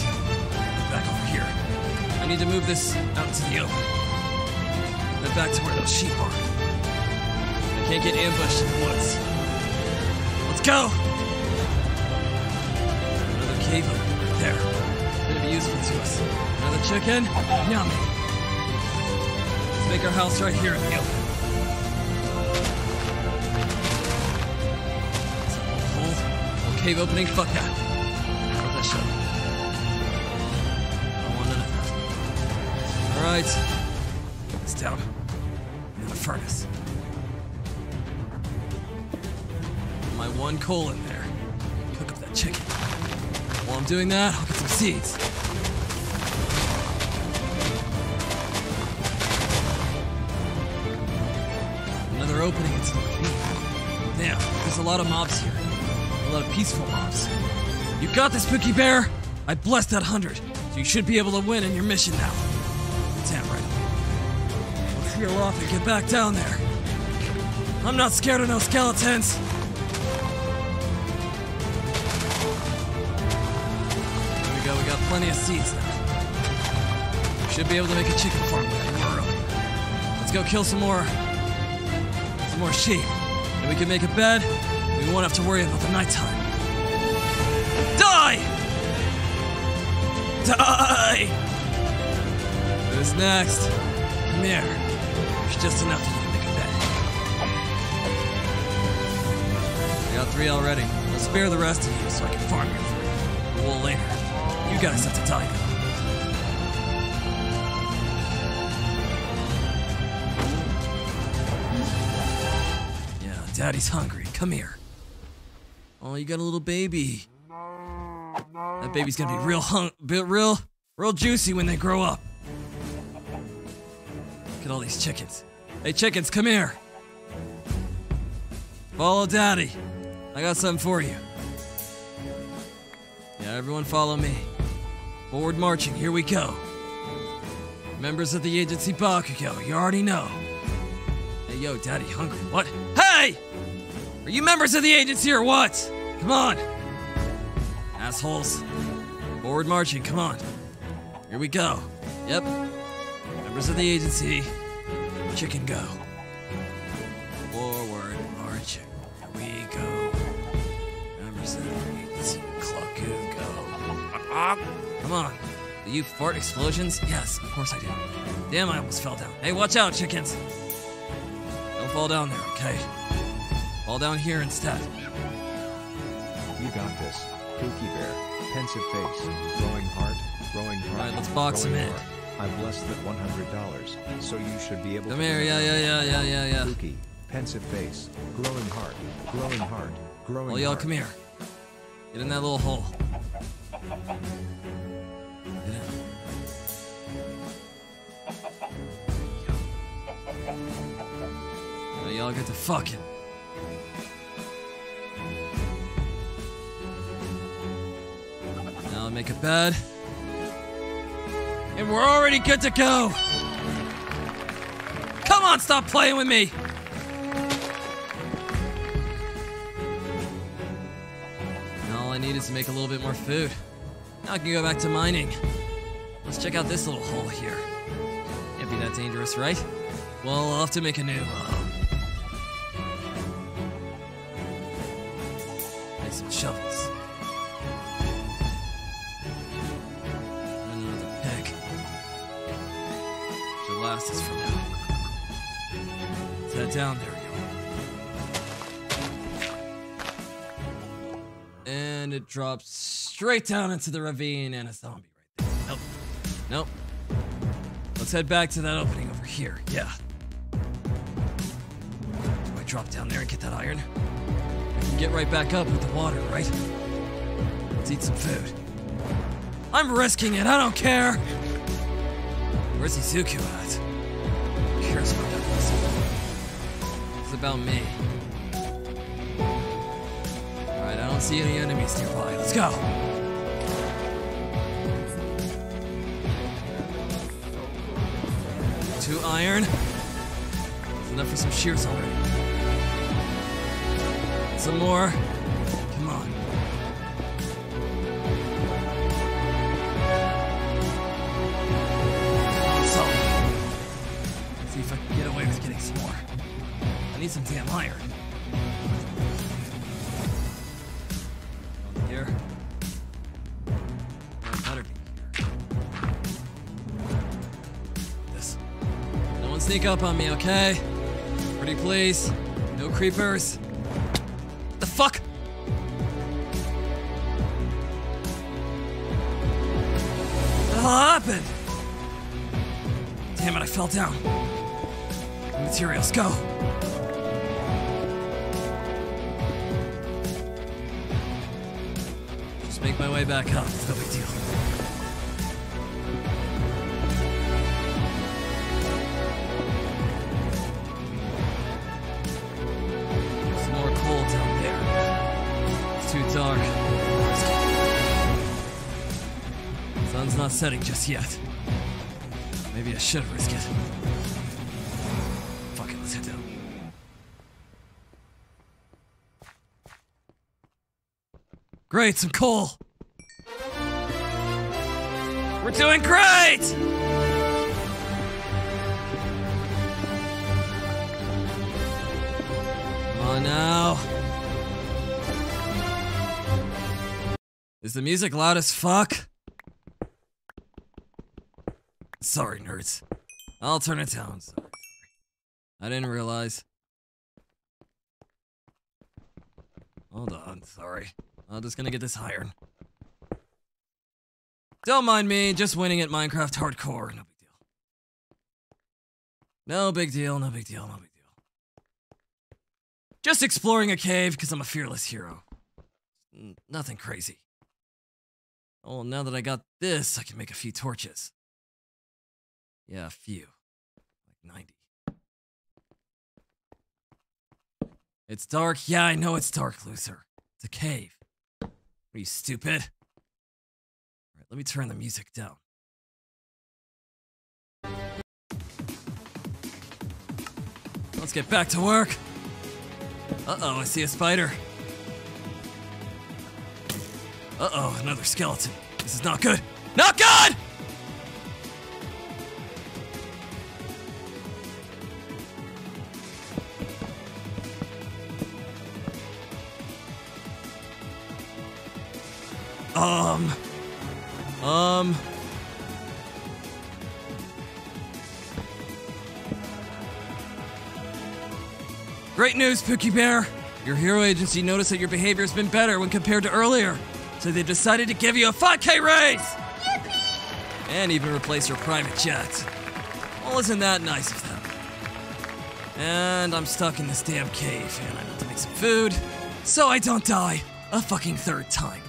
back over here. I need to move this out to the open. Then back to where those sheep are. I can't get ambushed at once. Let's go! Another cave right there. Gonna be useful to us. Another chicken? Yum! Let's make our house right here in the open. Cold, cave opening? Fuck that. Alright, it's down in the furnace. My one coal in there. Cook up that chicken. While I'm doing that, I'll get some seeds. Another opening into the cave. Damn, there's a lot of mobs here. A lot of peaceful mobs. You got this, Spooky Bear! I blessed that hundred, so you should be able to win in your mission now. Damn right. Let's heal off and get back down there. I'm not scared of no skeletons. There we go, we got plenty of seeds now. Should be able to make a chicken farm with it. Let's go kill some more some more sheep. Then we can make a bed. We won't have to worry about the nighttime. Die! Die! Who's next? Come here. There's just enough of you to make a bed. I got three already. I'll spare the rest of you so I can farm your food. A little later. You guys have to die now. Yeah, Daddy's hungry. Come here. Oh, you got a little baby. That baby's gonna be real hung, real, real juicy when they grow up. Look at all these chickens. Hey chickens, come here. Follow Daddy. I got something for you. Yeah, everyone follow me. Forward marching, here we go. Members of the agency Bakugo, you already know. Hey yo, Daddy hungry, what? Hey! Are you members of the agency or what? Come on. Assholes. Forward marching, come on. Here we go. Yep. Members of the agency, chicken go. Forward marching, here we go. Members of the agency, cluck go. Come on, do you fart explosions? Yes, of course I do. Damn, I almost fell down. Hey, watch out, chickens. Don't fall down there, okay? Fall down here instead. You got this, Kooky Bear. Pensive face, growing heart, growing heart. All right, let's box him in. Heart. I blessed that one hundred dollars, so you should be able Come to- Come here, yeah, yeah, yeah, yeah, yeah, yeah. Spooky, pensive face, growing heart, growing heart, growing heart. Well, y'all, come here. Get in that little hole. Get in. Now y'all get to fucking. Now make a bed. And we're already good to go! Come on, stop playing with me! And all I need is to make a little bit more food. Now I can go back to mining. Let's check out this little hole here. Can't be that dangerous, right? Well, I'll have to make a new... Uh, make some shovels. Glasses for now. Let's head down there, y'all. And it drops straight down into the ravine and a zombie right there. Nope. Nope. Let's head back to that opening over here. Yeah. Do I drop down there and get that iron? I can get right back up with the water, right? Let's eat some food. I'm risking it. I don't care. Where's Izuku at? I'm curious about that person. It's about me. Alright, I don't see any enemies nearby. Let's go! two iron. That's enough for some shears already. Some more. Come on. So, let's see if I can get away with getting some more. I need some damn iron. Sneak up on me, okay? Pretty please. No creepers. The fuck? What the hell happened? Damn it, I fell down. The materials, go. Just make my way back up. It's no big deal. Not setting just yet. Maybe I should risk it. Fuck it, let's head down. Great, some coal! We're doing great! Come on now. Is the music loud as fuck? Sorry, nerds. I'll turn it down. Sorry, sorry. I didn't realize. Hold on, sorry. I'm just gonna get this iron. Don't mind me, just winning at Minecraft Hardcore. No big deal. No big deal, no big deal, no big deal. Just exploring a cave because I'm a fearless hero. N- nothing crazy. Oh, now that I got this, I can make a few torches. Yeah, a few. Like ninety. It's dark? Yeah, I know it's dark, loser. It's a cave. What are you, stupid? Alright, let me turn the music down. Let's get back to work! Uh-oh, I see a spider. Uh-oh, another skeleton. This is not good. Not good! Um, um, great news, Pookie Bear. Your hero agency noticed that your behavior has been better when compared to earlier, so they've decided to give you a five K raise! Yippee! And even replace your private jet. Well, isn't that nice of them? And I'm stuck in this damn cave, and I have to make some food, so I don't die a fucking third time.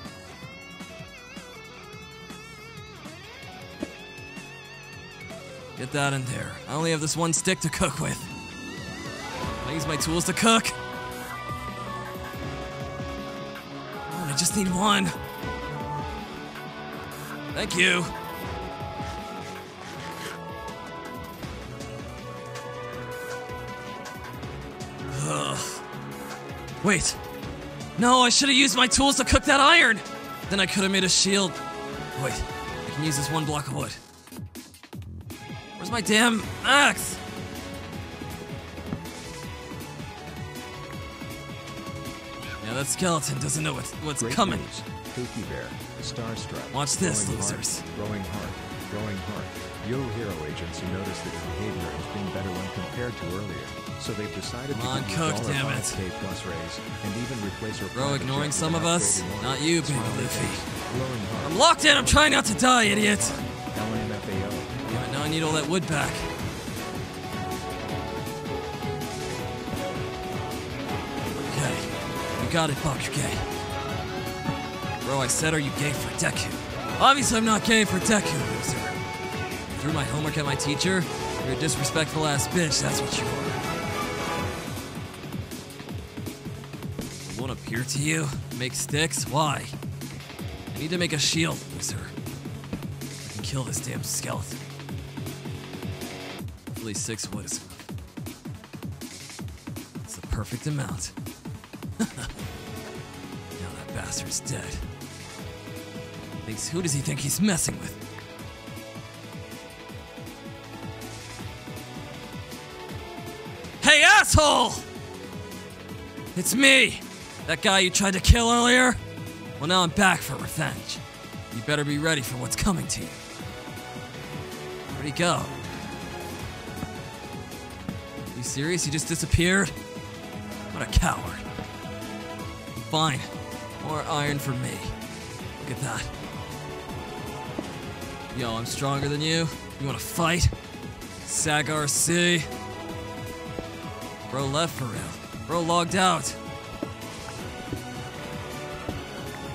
Get that in there. I only have this one stick to cook with. Can I use my tools to cook? Oh, I just need one. Thank you. Ugh. Wait. No, I should have used my tools to cook that iron. Then I could have made a shield. Wait, I can use this one block of wood. Where's my damn axe? Yeah, that skeleton doesn't know what's, what's Great coming. News. Pookie Bear, starstruck. Watch this, growing losers. Hard, growing hard, growing hard. Your hero agency noticed that your behavior has been better when compared to earlier, so they've decided Come to give you a five K plus raise and even replace your. Bro, ignoring some of us, not you, baby Luffy. I'm locked in. I'm trying not to die, idiot. I need all that wood back. Okay. You got it, Bakugo. Bro, I said, are you gay for Deku? Obviously, I'm not gay for Deku, loser. I threw my homework at my teacher. You're a disrespectful ass bitch, that's what you are. It won't appear to you. Make sticks? Why? I need to make a shield, loser. I can kill this damn skeleton. Probably six woods. It's the perfect amount. Now that bastard's dead. Thinks, who does he think he's messing with? Hey, asshole! It's me! That guy you tried to kill earlier? Well, now I'm back for revenge. You better be ready for what's coming to you. Where'd he go? You serious? He just disappeared? What a coward. Fine. More iron for me. Look at that. Yo, I'm stronger than you. You wanna fight? Sagar C. Bro left for real. Bro logged out.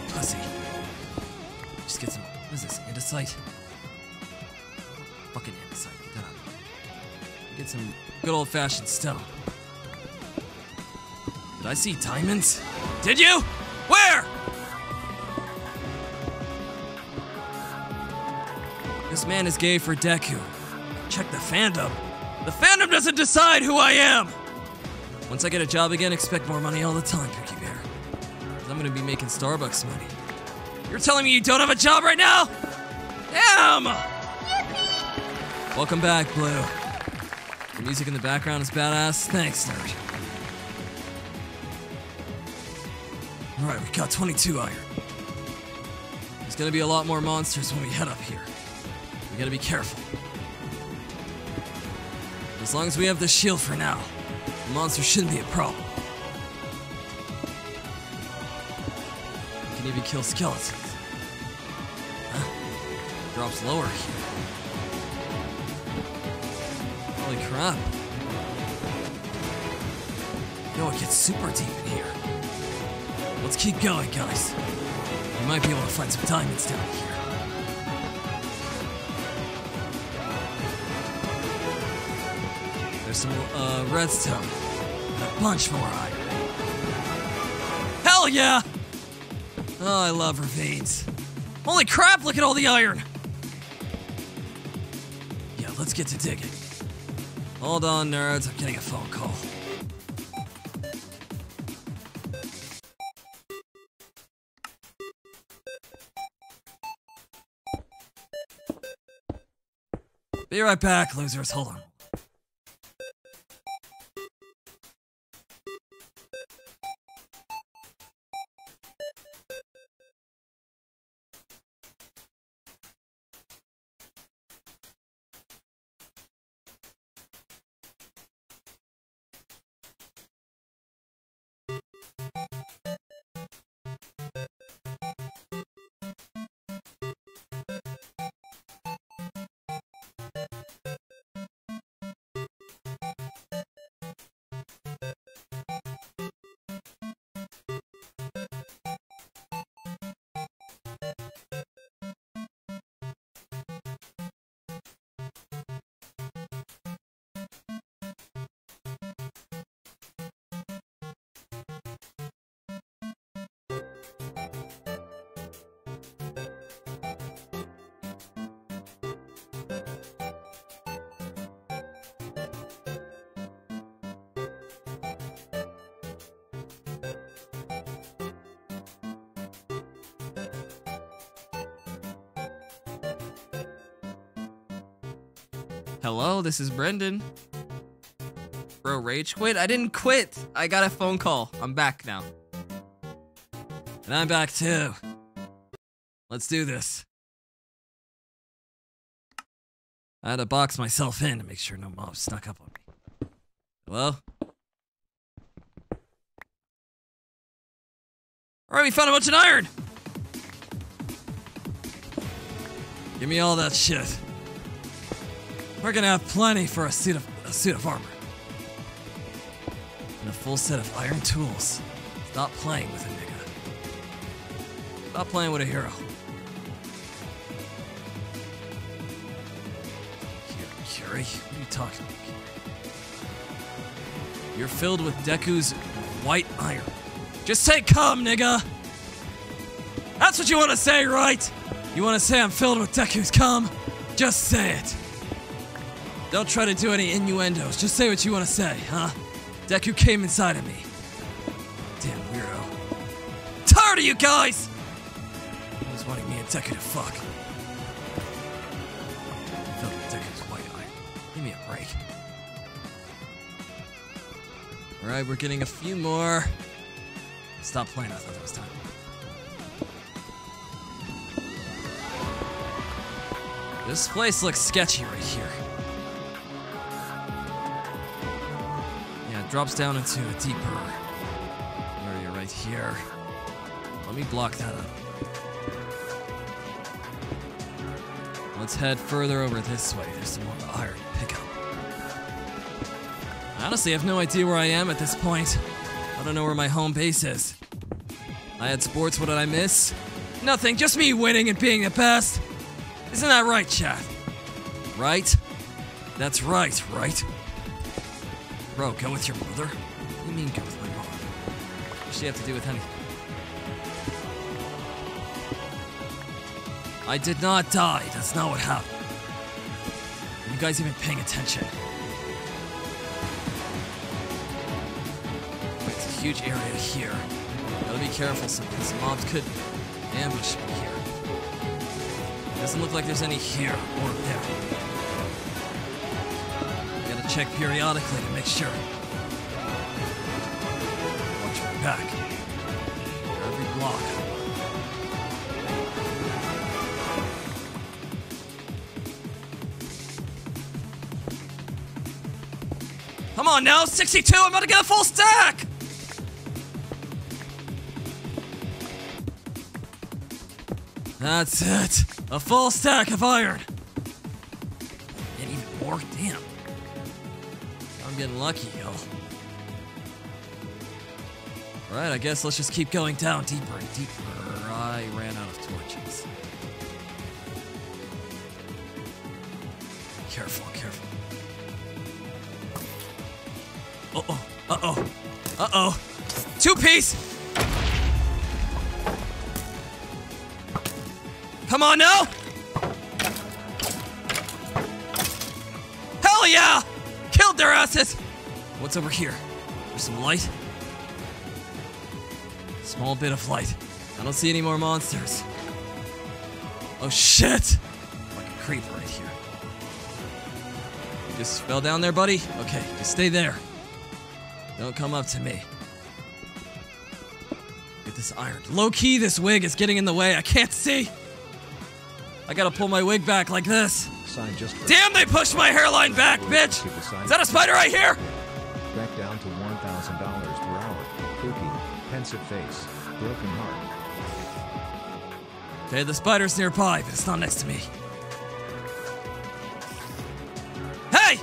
Pussy. Just get some. What is this? Andesite? Fucking andesite. Get that out of here. Get some good old fashioned stone. Did I see diamonds? Did you? Where? This man is gay for Deku. Check the fandom. The fandom doesn't decide who I am! Once I get a job again, expect more money all the time, Pinky Bear. I'm gonna be making Starbucks money. You're telling me you don't have a job right now? Damn! Yippee! Welcome back, Blue. The music in the background is badass. Thanks, nerd. Alright, we got twenty-two iron. There's gonna be a lot more monsters when we head up here. We gotta be careful. As long as we have the shield for now, the monster shouldn't be a problem. We can even kill skeletons. Huh? Drops lower here. Holy crap. Yo, it gets super deep in here. Let's keep going, guys. We might be able to find some diamonds down here. There's some uh, redstone and a bunch more iron. Hell yeah! Oh, I love ravines. Holy crap, look at all the iron! Yeah, let's get to digging. Hold on, nerds, I'm getting a phone call. Be right back, losers. Hold on. Hello, this is Brendan. Bro, rage quit? I didn't quit. I got a phone call. I'm back now. And I'm back too. Let's do this. I had to box myself in to make sure no mob snuck up on me. Hello? Alright, we found a bunch of iron! Give me all that shit. We're gonna have plenty for a suit of a suit of armor. And a full set of iron tools. Stop playing with a nigga. Stop playing with a hero. Kiri, what are you talking about, Kiri? You're filled with Deku's white iron. Just say come, nigga! That's what you wanna say, right? You wanna say I'm filled with Deku's cum? Just say it. Don't try to do any innuendos. Just say what you want to say, huh? Deku came inside of me. Damn weirdo. Tired of you guys! He was wanting me and Deku to fuck. I felt Deku's white eye. Give me a break. Alright, we're getting a few more. Stop playing, I thought that was time. This place looks sketchy right here. Yeah, it drops down into a deeper area right here. Let me block that up. Let's head further over this way. There's some more iron to pick up. I honestly have no idea where I am at this point. I don't know where my home base is. I had sports, what did I miss? Nothing, just me winning and being the best. Isn't that right, chat? Right? That's right, right? Bro, go with your mother? What do you mean go with my mom? What does she have to do with anything? I did not die. That's not what happened. Are you guys even paying attention? It's a huge area here. Gotta be careful, because mobs could ambush me here. Doesn't look like there's any here or there. You gotta check periodically to make sure. Watch your back. Every block. Come on now, sixty-two, I'm about to get a full stack! That's it! A full stack of iron! And even more? Damn. I'm getting lucky, yo. Alright, I guess let's just keep going down deeper and deeper. I ran out of torches. Careful, careful. Uh-oh, uh-oh, uh-oh. Two-piece! Come on now! Hell yeah! Killed their asses! What's over here? There's some light? Small bit of light. I don't see any more monsters. Oh shit! Like a creeper right here. You just fell down there, buddy? Okay, just stay there. Don't come up to me. Get this iron. Low-key, this wig is getting in the way. I can't see! I gotta pull my wig back like this. Damn, they pushed my hairline back, bitch! Is that a spider right here? Back down to one thousand dollars per hour. Kooky, pensive face, broken heart. Okay, the spider's nearby, but it's not next to me. Hey!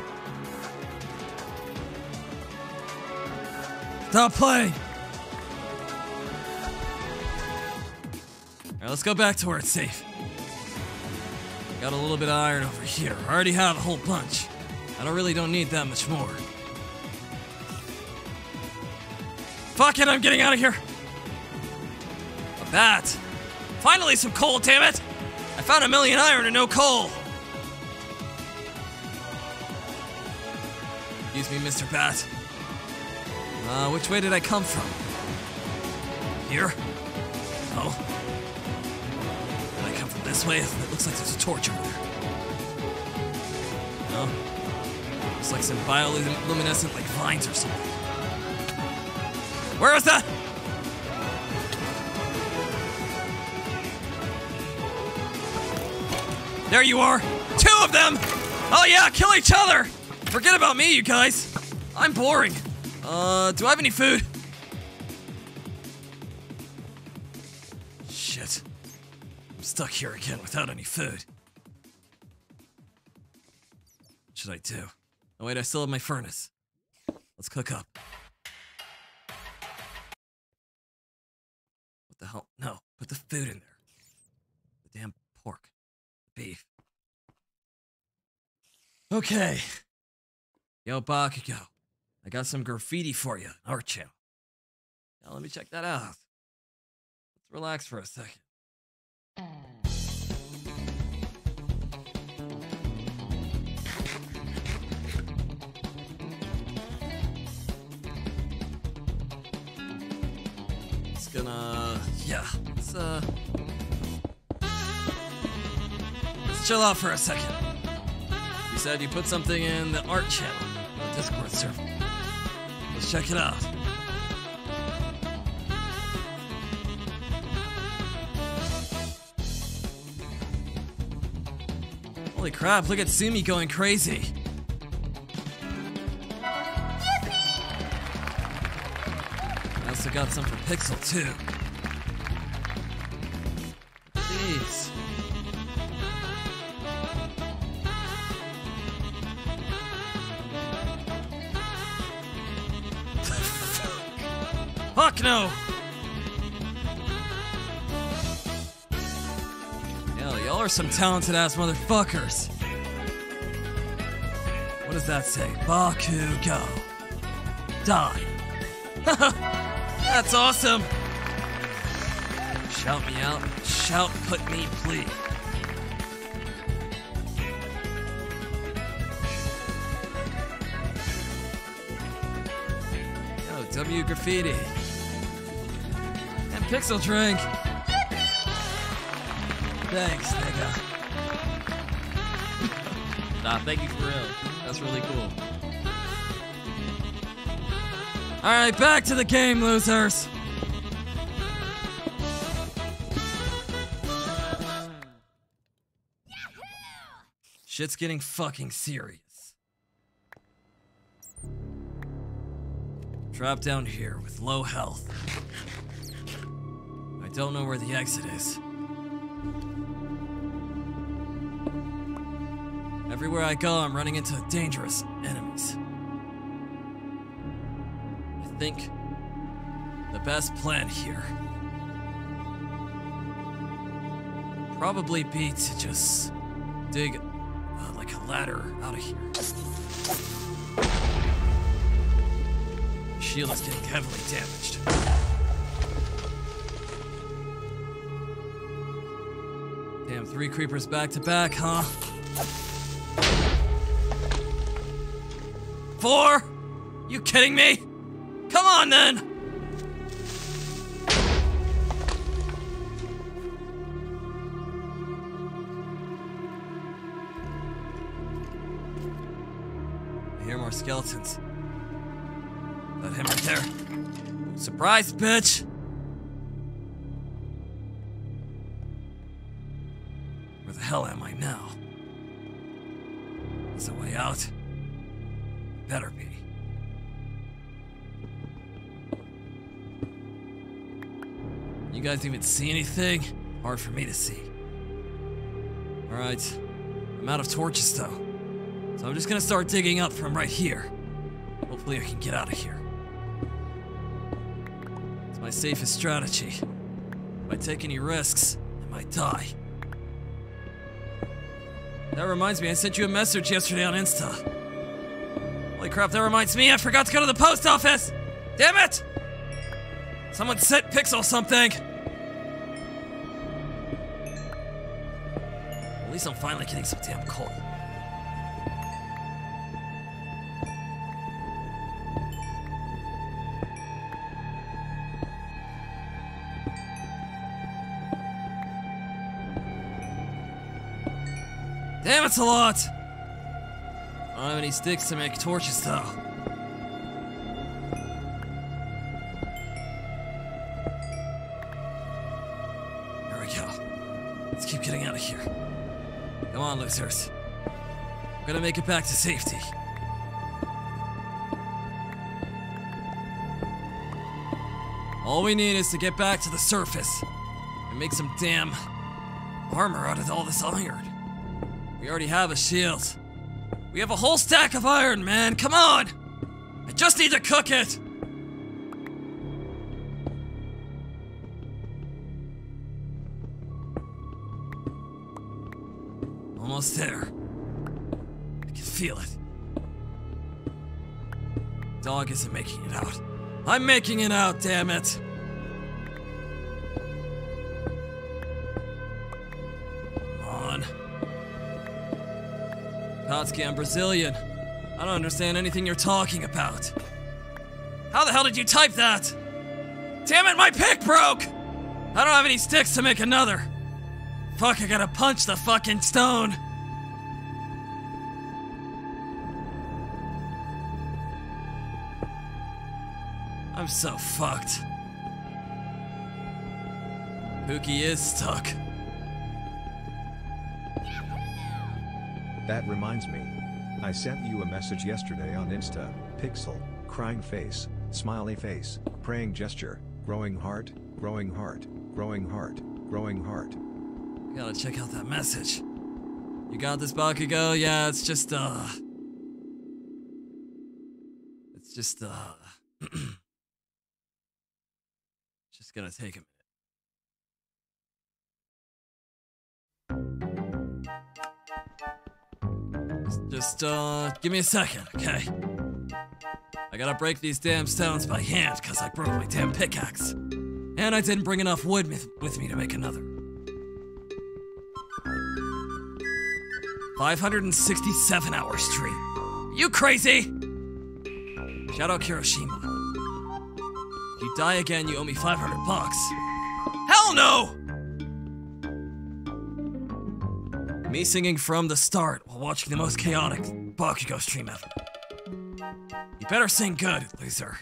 Stop playing! Alright, let's go back to where it's safe. Got a little bit of iron over here. I already have a whole bunch. I don't really don't need that much more. Fuck it, I'm getting out of here! A bat! Finally some coal, damn it! I found a million iron and no coal! Excuse me, Mister Bat. Uh, which way did I come from? Here? Oh. This way, it looks like there's a torch over there. No? It's like some bioluminescent, like, vines or something. Where is that? There you are! Two of them! Oh yeah, kill each other! Forget about me, you guys! I'm boring. Uh, do I have any food? Shit. Stuck here again without any food. What should I do? Oh wait, I still have my furnace. Let's cook up. What the hell? No, put the food in there. The damn pork. The beef. Okay. Yo, Bakugo. I got some graffiti for you, art channel. Now let me check that out. Let's relax for a second. gonna, yeah, let's, uh, let's chill out for a second. You said you put something in the art channel, the Discord server. Let's check it out. Holy crap, look at Sumi going crazy. Yippee! I also got some for Pixel too. Jeez. Fuck no! Y'all are some talented ass motherfuckers. What does that say? Bakugo. Die. That's awesome. Shout me out. Shout put me, please. Yo, W Graffiti. And Pixel Drink. Thanks, nigga. Nah, thank you for real. That's really cool. Alright, back to the game, losers! Shit's getting fucking serious. Trapped down here with low health. I don't know where the exit is. Everywhere I go, I'm running into dangerous enemies. I think the best plan here would probably be to just dig uh, like a ladder out of here. The shield is getting heavily damaged. Damn, three creepers back to back, huh? Four? You kidding me? Come on then! I hear more skeletons. That him right there. Surprise, bitch! Where the hell am I now? Is there a way out? Better be. You guys even see anything? Hard for me to see. Alright. I'm out of torches though. So I'm just gonna start digging up from right here. Hopefully I can get out of here. It's my safest strategy. If I take any risks, I might die. That reminds me, I sent you a message yesterday on Insta. Holy crap, that reminds me, I forgot to go to the post office! Damn it! Someone sent Pixel something! At least I'm finally getting some damn coal. Damn, it's a lot! I don't have any sticks to make torches, though. There we go. Let's keep getting out of here. Come on, losers. I'm gonna make it back to safety. All we need is to get back to the surface and make some damn armor out of all this iron. We already have a shield. We have a whole stack of iron, man! Come on! I just need to cook it! Almost there. I can feel it. Dog isn't making it out. I'm making it out, damn it! Katsuki, I'm Brazilian. I don't understand anything you're talking about. How the hell did you type that? Damn it, my pick broke! I don't have any sticks to make another. Fuck, I gotta punch the fucking stone. I'm so fucked. Pookie is stuck. That reminds me. I sent you a message yesterday on Insta, Pixel, crying face, smiley face, praying gesture, growing heart, growing heart, growing heart, growing heart. I gotta check out that message. You got this, Bakugo? Yeah, it's just, uh... It's just, uh... just gonna take a minute. Just, uh, give me a second, okay? I gotta break these damn stones by hand, because I broke my damn pickaxe. And I didn't bring enough wood with me to make another. five hundred sixty-seven hour stream. Are you crazy? Shout out Kirishima. If you die again, you owe me five hundred bucks. Hell no! Me singing from the start while watching the most chaotic Bakugo stream ever. You better sing good, loser.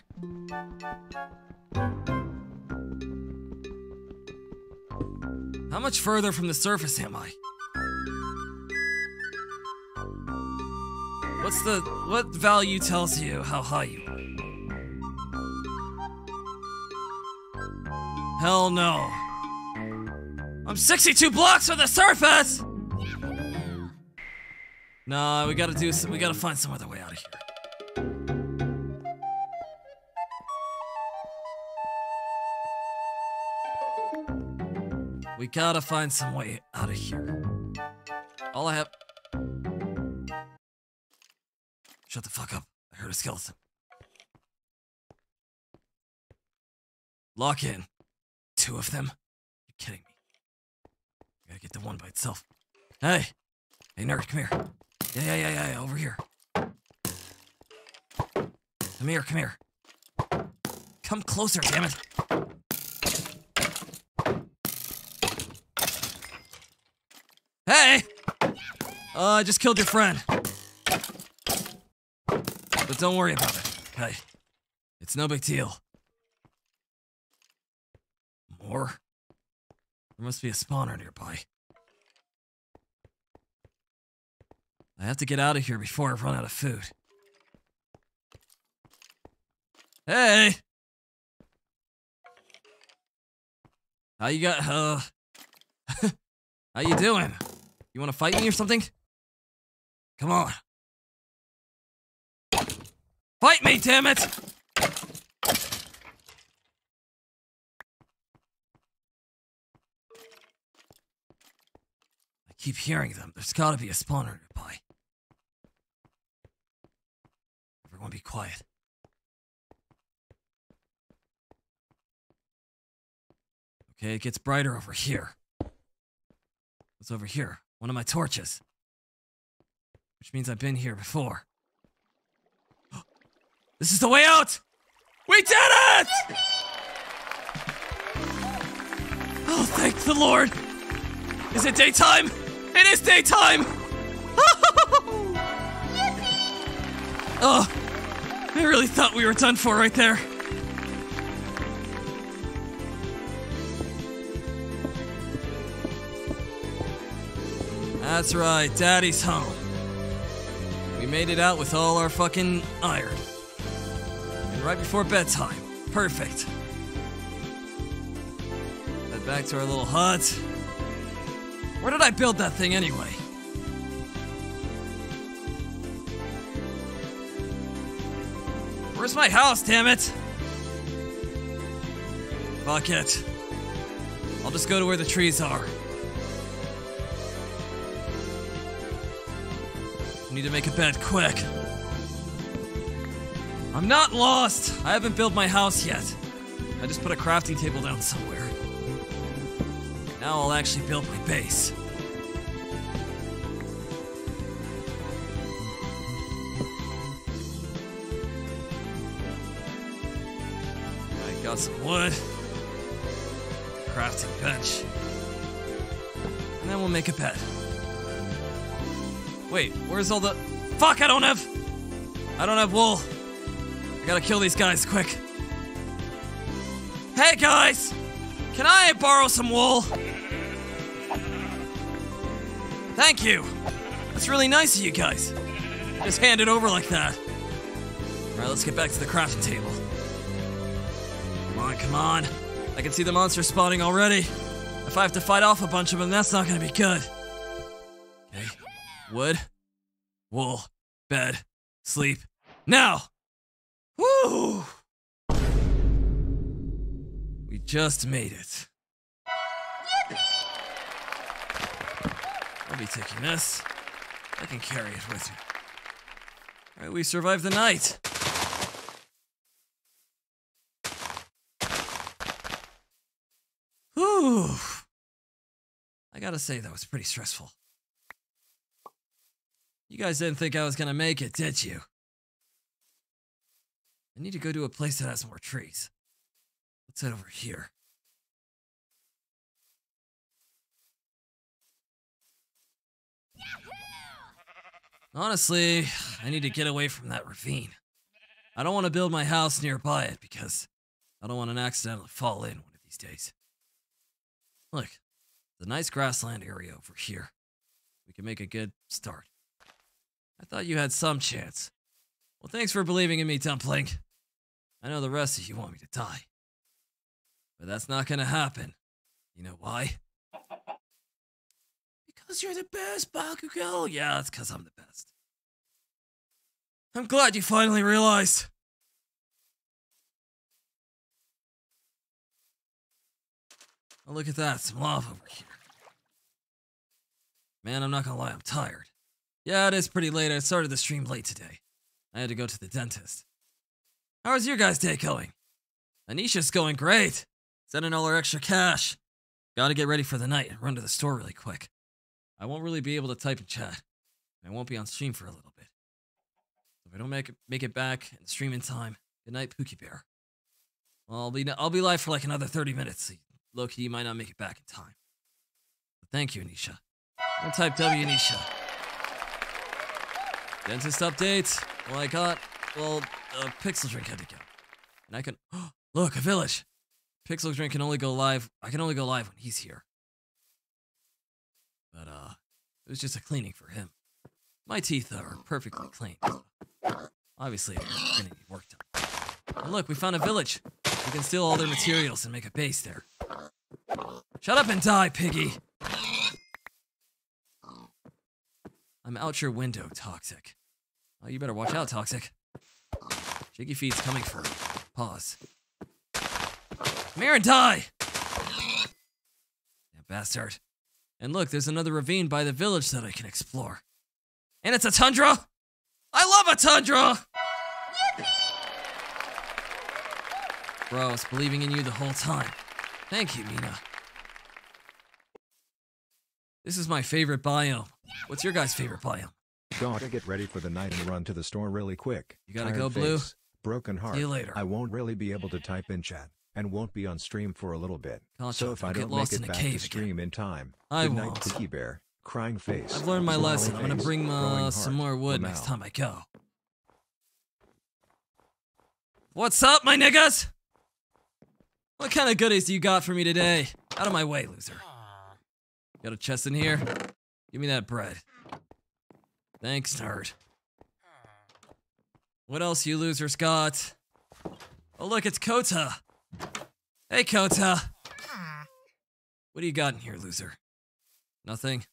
How much further from the surface am I? What's the... what value tells you how high you are? Hell no. I'm sixty-two blocks from the surface! Nah, we gotta do some, we gotta find some other way out of here. We gotta find some way out of here. All I have... Shut the fuck up. I heard a skeleton. Lock in. Two of them? You're kidding me. I gotta get the one by itself. Hey! Hey, nerd, come here. Yeah, yeah, yeah, yeah, yeah, over here. Come here, come here. Come closer, damn it. Hey! Uh, I just killed your friend. But don't worry about it, okay? It's no big deal. More? There must be a spawner nearby. I have to get out of here before I run out of food. Hey! How you got, uh... How you doing? You wanna fight me or something? Come on. Fight me, damn it! I keep hearing them. There's gotta be a spawner nearby. Everyone be quiet. Okay, it gets brighter over here. What's over here? One of my torches. Which means I've been here before. This is the way out! We did it! Oh, thank the Lord! Is it daytime? It is daytime! Oh, I really thought we were done for right there. That's right, Daddy's home. We made it out with all our fucking iron. And right before bedtime. Perfect. Head back to our little hut. Where did I build that thing anyway? Where's my house, damn it? Fuck it. I'll just go to where the trees are. I need to make a bed quick. I'm not lost. I haven't built my house yet. I just put a crafting table down somewhere. Now I'll actually build my base. Got some wood. crafting bench. And then we'll make a bed. Wait, where's all the... Fuck, I don't have... I don't have wool. I gotta kill these guys quick. Hey guys! Can I borrow some wool? Thank you. That's really nice of you guys. Just hand it over like that. Alright, let's get back to the crafting table. Come on, come on. I can see the monsters spawning already. If I have to fight off a bunch of them, that's not gonna be good. Okay. Wood. Wool. Bed. Sleep. Now! Woo! We just made it. Yippee! I'll be taking this. I can carry it with me. Alright, we survived the night. Whew. I gotta say, that was pretty stressful. You guys didn't think I was gonna make it, did you? I need to go to a place that has more trees. Let's head over here. Honestly, I need to get away from that ravine. I don't want to build my house nearby it because I don't want an accidentally fall in one of these days. Look, there's a nice grassland area over here. We can make a good start. I thought you had some chance. Well, thanks for believing in me, Dumpling. I know the rest of you want me to die. But that's not gonna happen. You know why? Because you're the best, Bakugo! Yeah, that's because I'm the best. I'm glad you finally realized! Oh, look at that, some lava over here. Man, I'm not gonna lie, I'm tired. Yeah, it is pretty late, I started the stream late today. I had to go to the dentist. How's your guys' day going? Anisha's going great! Sending all her extra cash. Gotta get ready for the night and run to the store really quick. I won't really be able to type in chat, and I won't be on stream for a little bit. If I don't make it, make it back and stream in time, good night, Pookie Bear. Well, I'll be I'll be live for like another thirty minutes. So low-key, you might not make it back in time. But thank you, Anisha. I'm gonna type W Anisha. Dentist updates. Well, I got well a Pixel Drink had to go, and I can oh, look a village. Pixel Drink can only go live. I can only go live when he's here. But, uh, it was just a cleaning for him. My teeth are perfectly clean. Obviously, I'm gonna need work done. And look, we found a village. We can steal all their materials and make a base there. Shut up and die, piggy! I'm out your window, Toxic. Oh, you better watch out, Toxic. Jiggy Feet's coming for me. Pause. Come here and die! Damn bastard. And look, there's another ravine by the village that I can explore. And it's a tundra! I love a tundra! Yippee! Bro, I was believing in you the whole time. Thank you, Mina. This is my favorite biome. What's your guys' favorite biome? Gotta get ready for the night and run to the store really quick. You gotta Tired go, face, Blue. Broken heart. See you later. I won't really be able to type in chat. And won't be on stream for a little bit. Gotcha. So if I don't make it back to stream in time, I won't. Good night, Tiki Bear. Crying face. I've learned my lesson. I'm gonna bring uh, some more wood next time I go. What's up, my niggas? What kind of goodies do you got for me today? Out of my way, loser. Got a chest in here? Give me that bread. Thanks, nerd. What else you losers got? Oh look, it's Kota. Hey, Kota! What do you got in here, loser? Nothing?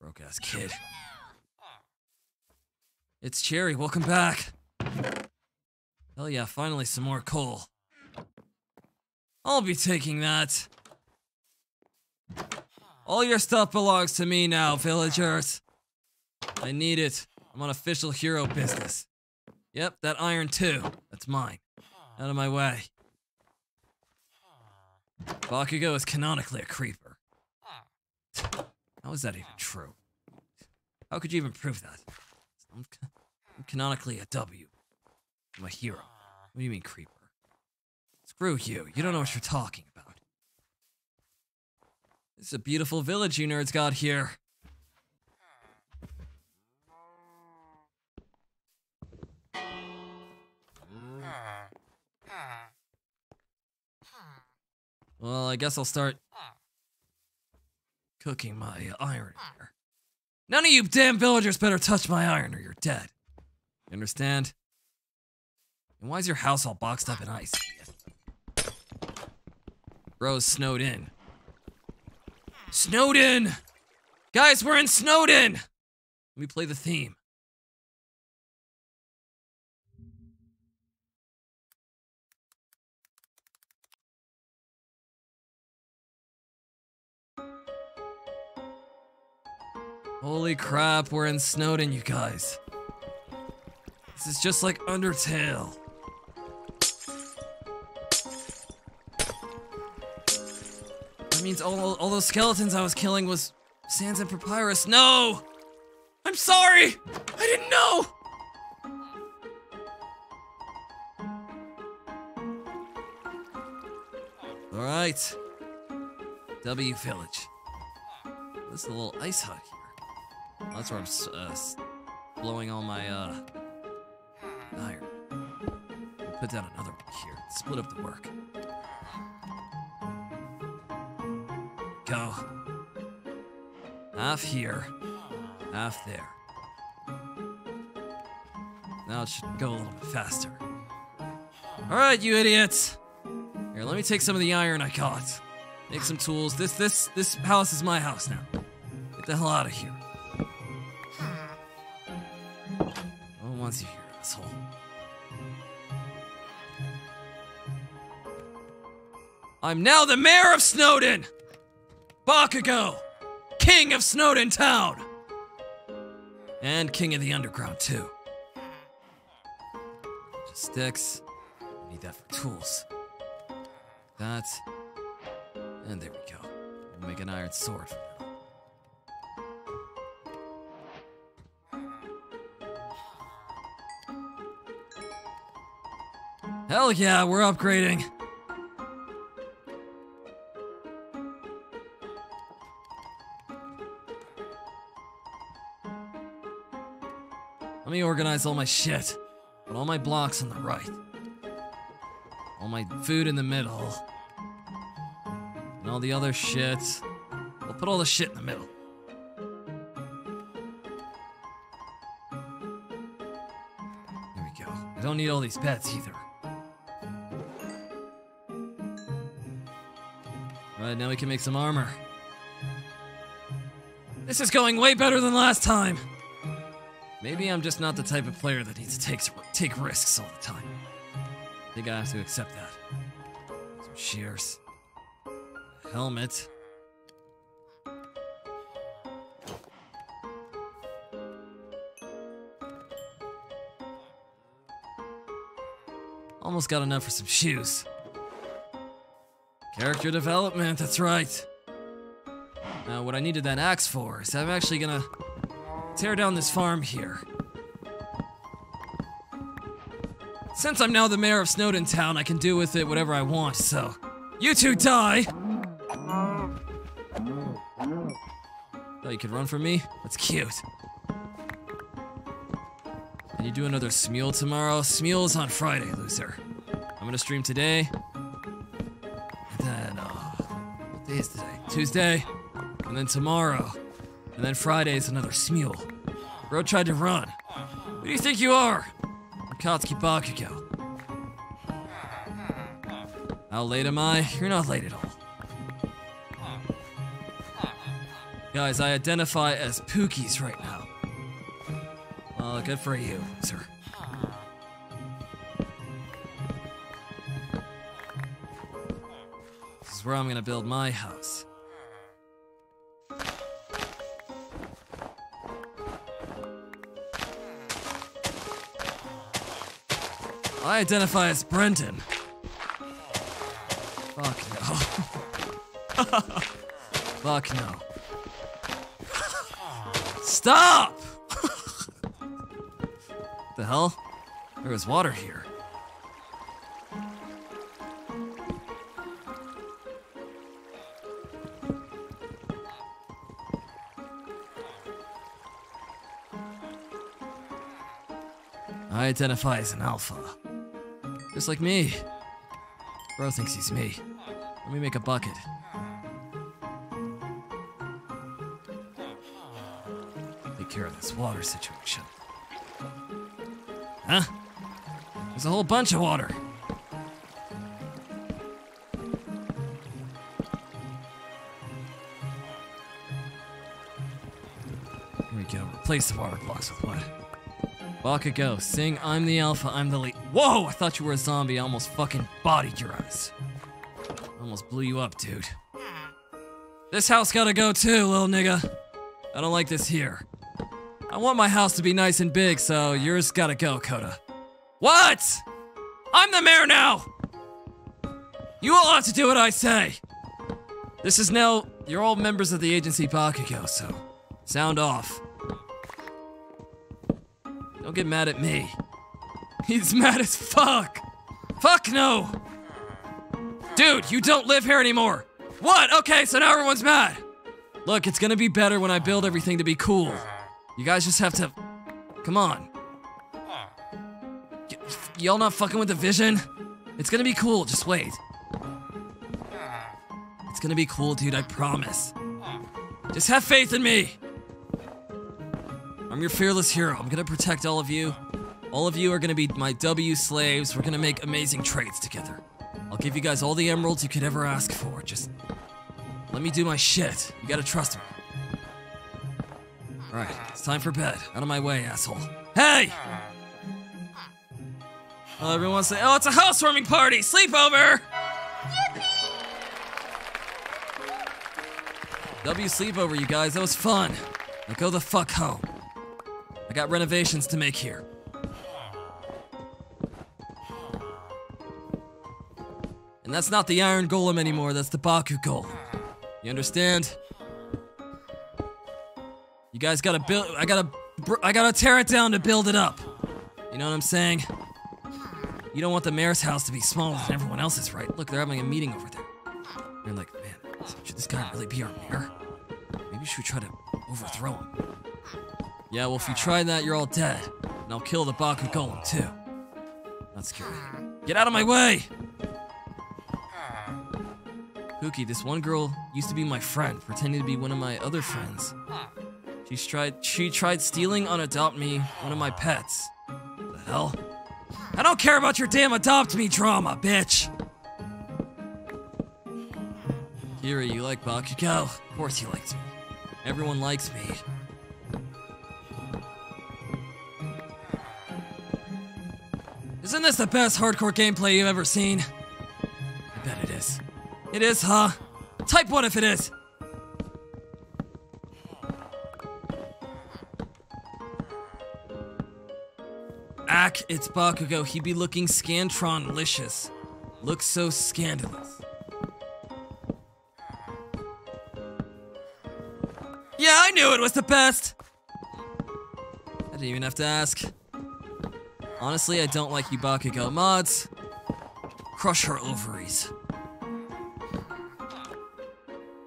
Broke-ass kid. It's Cherry, welcome back! Hell yeah, finally some more coal. I'll be taking that. All your stuff belongs to me now, villagers. I need it. I'm on official hero business. Yep, that iron too. That's mine. Out of my way. Bakugo is canonically a creeper. How is that even true? How could you even prove that? I'm, ca I'm canonically a W. I'm a hero. What do you mean, creeper? Screw you, you don't know what you're talking about. It's a beautiful village you nerds got here. Well, I guess I'll start cooking my iron here. None of you damn villagers better touch my iron or you're dead. You understand? And why is your house all boxed up in ice? Bro's snowed in. Snowdin! Guys, we're in Snowdin! Let me play the theme. Holy crap, we're in Snowdin, you guys. This is just like Undertale. That means all, all those skeletons I was killing was Sans and Papyrus. No! I'm sorry! I didn't know! Alright. W Village. This is a little ice hut here. That's where I'm uh, blowing all my uh, iron. I'll put down another one here. Split up the work. Go. Half here, half there. Now it should go a little bit faster. Alright, you idiots! Here, let me take some of the iron I got. Make some tools. This this this house is my house now. Get the hell out of here. No one wants you here, asshole. I'm now the mayor of Snowdin! Bakugo! King of Snowdin Town! And king of the underground, too. Just sticks. I need that for tools. That. And there we go. We'll make an iron sword for now. Hell yeah, we're upgrading! Let me organize all my shit. Put all my blocks on the right. All my food in the middle. And all the other shit. I'll put all the shit in the middle. There we go. I don't need all these beds either. Alright, now we can make some armor. This is going way better than last time! Maybe I'm just not the type of player that needs to take, take risks all the time. I think I have to accept that. Some shears. A helmet. Almost got enough for some shoes. Character development, that's right. Now, what I needed that axe for is I'm actually gonna tear down this farm here. Since I'm now the mayor of Snowdin Town, I can do with it whatever I want, so. You two die! Thought you could run from me? That's cute. Can you do another Smule tomorrow? Smule's on Friday, loser. I'm gonna stream today. And then, uh, what day is today? Tuesday. And then tomorrow. And then Friday is another Smule. Bro tried to run. Who do you think you are? I'm Katsuki Bakugo. How late am I? You're not late at all. Guys, I identify as Pookies right now. Well, good for you, sir. This is where I'm gonna build my house. I identify as Brendan. Fuck no. Fuck no. Stop! What the hell? There was water here. identify as an alpha. Just like me. Bro thinks he's me. Let me make a bucket. Take care of this water situation. Huh? There's a whole bunch of water. Here we go. Replace the water blocks with wood. Bakugo, sing I'm the alpha, I'm the lead. Whoa! I thought you were a zombie. I almost fucking bodied your ass. Almost blew you up, dude. This house gotta go too, little nigga. I don't like this here. I want my house to be nice and big, so yours gotta go, Coda. What? I'm the mayor now! You all have to do what I say! This is now, you're all members of the agency Bakugo, so sound off. Don't get mad at me. He's mad as fuck! Fuck no! Dude, you don't live here anymore! What? Okay, so now everyone's mad! Look, it's gonna be better when I build everything to be cool. You guys just have to... Come on. Y'all not fucking with the vision? It's gonna be cool, just wait. It's gonna be cool, dude, I promise. Just have faith in me! I'm your fearless hero. I'm gonna protect all of you. All of you are gonna be my W slaves. We're gonna make amazing trades together. I'll give you guys all the emeralds you could ever ask for. Just... let me do my shit. You gotta trust me. Alright, it's time for bed. Out of my way, asshole. Hey! Oh, everyone wants to- oh, it's a housewarming party! Sleepover! Yippee! W sleepover, you guys. That was fun. Now go the fuck home. I got renovations to make here. And that's not the Iron Golem anymore, that's the Baku Golem. You understand? You guys gotta build- I gotta- I gotta tear it down to build it up. You know what I'm saying? You don't want the mayor's house to be smaller than everyone else's, right? Look, they're having a meeting over there. You're like, man, should this guy really be our mayor? Maybe we should try to overthrow him. Yeah, well, if you try that, you're all dead. And I'll kill the Baku Golem, too. Not scary. Get out of my way! Pookie, this one girl used to be my friend, pretending to be one of my other friends. She tried, she tried stealing on Adopt Me, one of my pets. What the hell? I don't care about your damn Adopt Me drama, bitch! Kiri, you like Bakugo? Of course you liked me. Everyone likes me. Isn't this the best hardcore gameplay you've ever seen? I bet it is. It is, huh? Type one if it is! Ack, it's Bakugo. He be looking Scantron-licious. Looks so scandalous. Yeah, I knew it was the best! I didn't even have to ask. Honestly, I don't like you Bakugo mods. Crush her ovaries.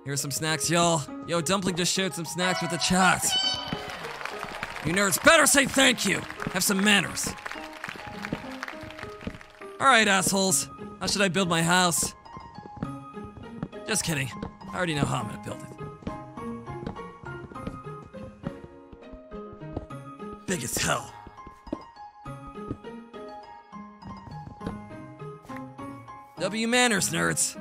Here's some snacks, y'all. Yo, Dumpling just shared some snacks with the chat. You nerds better say thank you! Have some manners. Alright, assholes. How should I build my house? Just kidding. I already know how I'm gonna build it. Big as hell. W manners, nerds.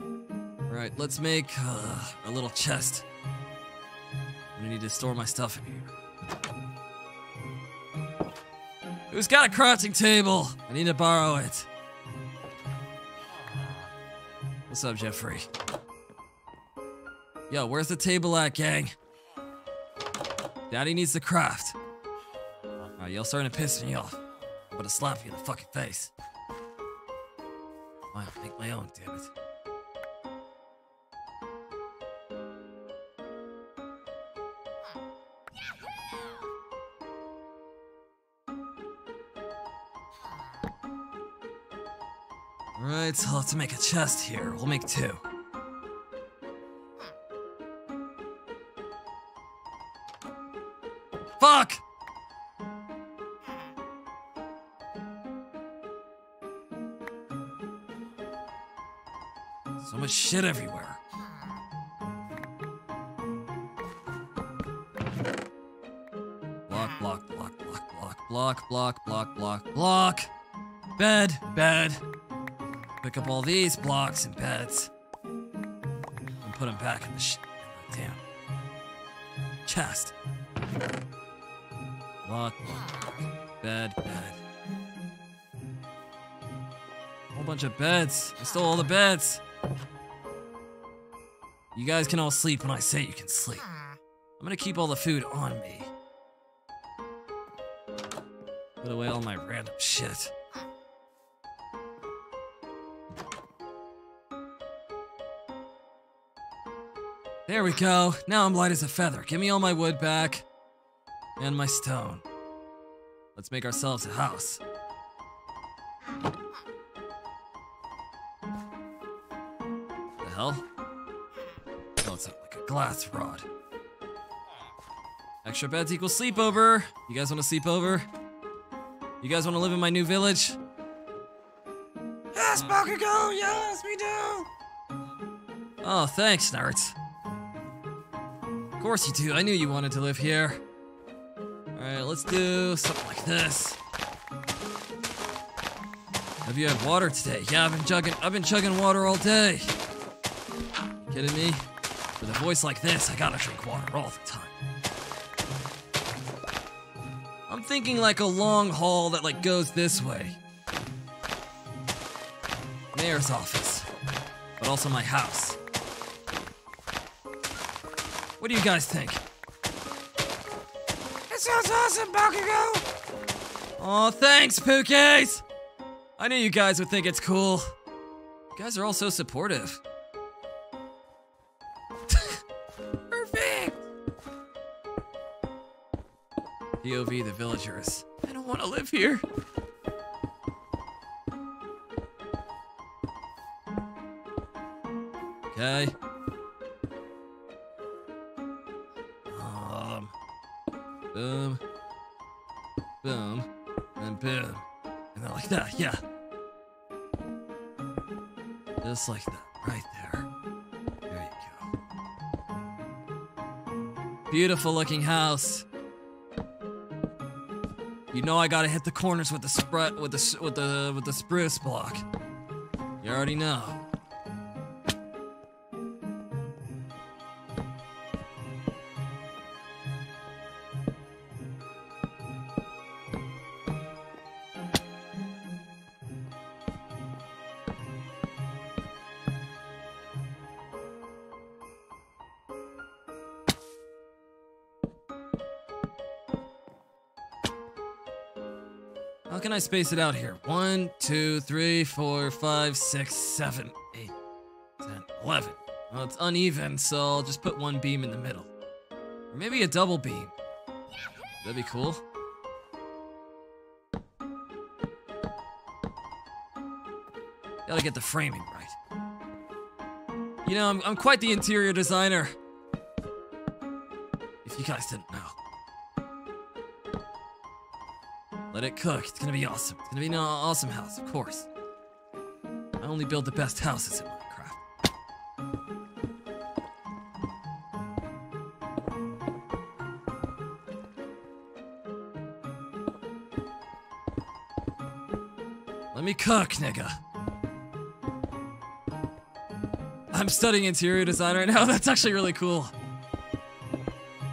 Alright, let's make uh, a little chest. I'm gonna need to store my stuff in here. Who's got a crafting table? I need to borrow it. What's up, Jeffrey? Yo, where's the table at, gang? Daddy needs the craft. Alright, y'all starting to piss me off. I'm gonna slap you in the fucking face. I'll make my own, damn it. Alright, so I'll have to make a chest here. We'll make two. Fuck! So much shit everywhere. Block, block, block, block, block, block, block, block, block, block. Bed, bed. Pick up all these blocks and beds. And put them back in the sh- damn. Chest. Block, block. Bed, bed. Whole bunch of beds. I stole all the beds. You guys can all sleep when I say you can sleep. I'm gonna keep all the food on me. Put away all my random shit. There we go. Now I'm light as a feather. Give me all my wood back. And my stone. Let's make ourselves a house. What the hell? Oh, it's like a glass rod. Extra beds equals sleepover. You guys want to sleep over? You guys want to live in my new village? Yes, Bakugo! Yes, we do! Oh, thanks, nerds. Of course you do. I knew you wanted to live here. Alright, let's do something like this. Have you had water today? Yeah, I've been chugging I've been chugging water all day. You kidding me? With a voice like this, I gotta drink water all the time. I'm thinking like a long hall that like goes this way. Mayor's office. But also my house. What do you guys think? That sounds awesome, Bakugo! Aw, thanks, Pookies! I knew you guys would think it's cool. You guys are all so supportive. Perfect! P O V the villagers. I don't want to live here. Okay. Boom, boom, and boom, and then like that, yeah. Just like that, right there. There you go. Beautiful looking house. You know I gotta hit the corners with the spread, with the with the with the spruce block. You already know. How can I space it out here? One, two, three, four, five, six, seven, eight, ten, eleven. Well, it's uneven, so I'll just put one beam in the middle. Or maybe a double beam. That'd be cool. Gotta get the framing right. You know, I'm, I'm quite the interior designer. If you guys didn't know. Let it cook. It's gonna be awesome. It's gonna be an awesome house, of course. I only build the best houses in Minecraft. Let me cook, nigga. I'm studying interior design right now. That's actually really cool.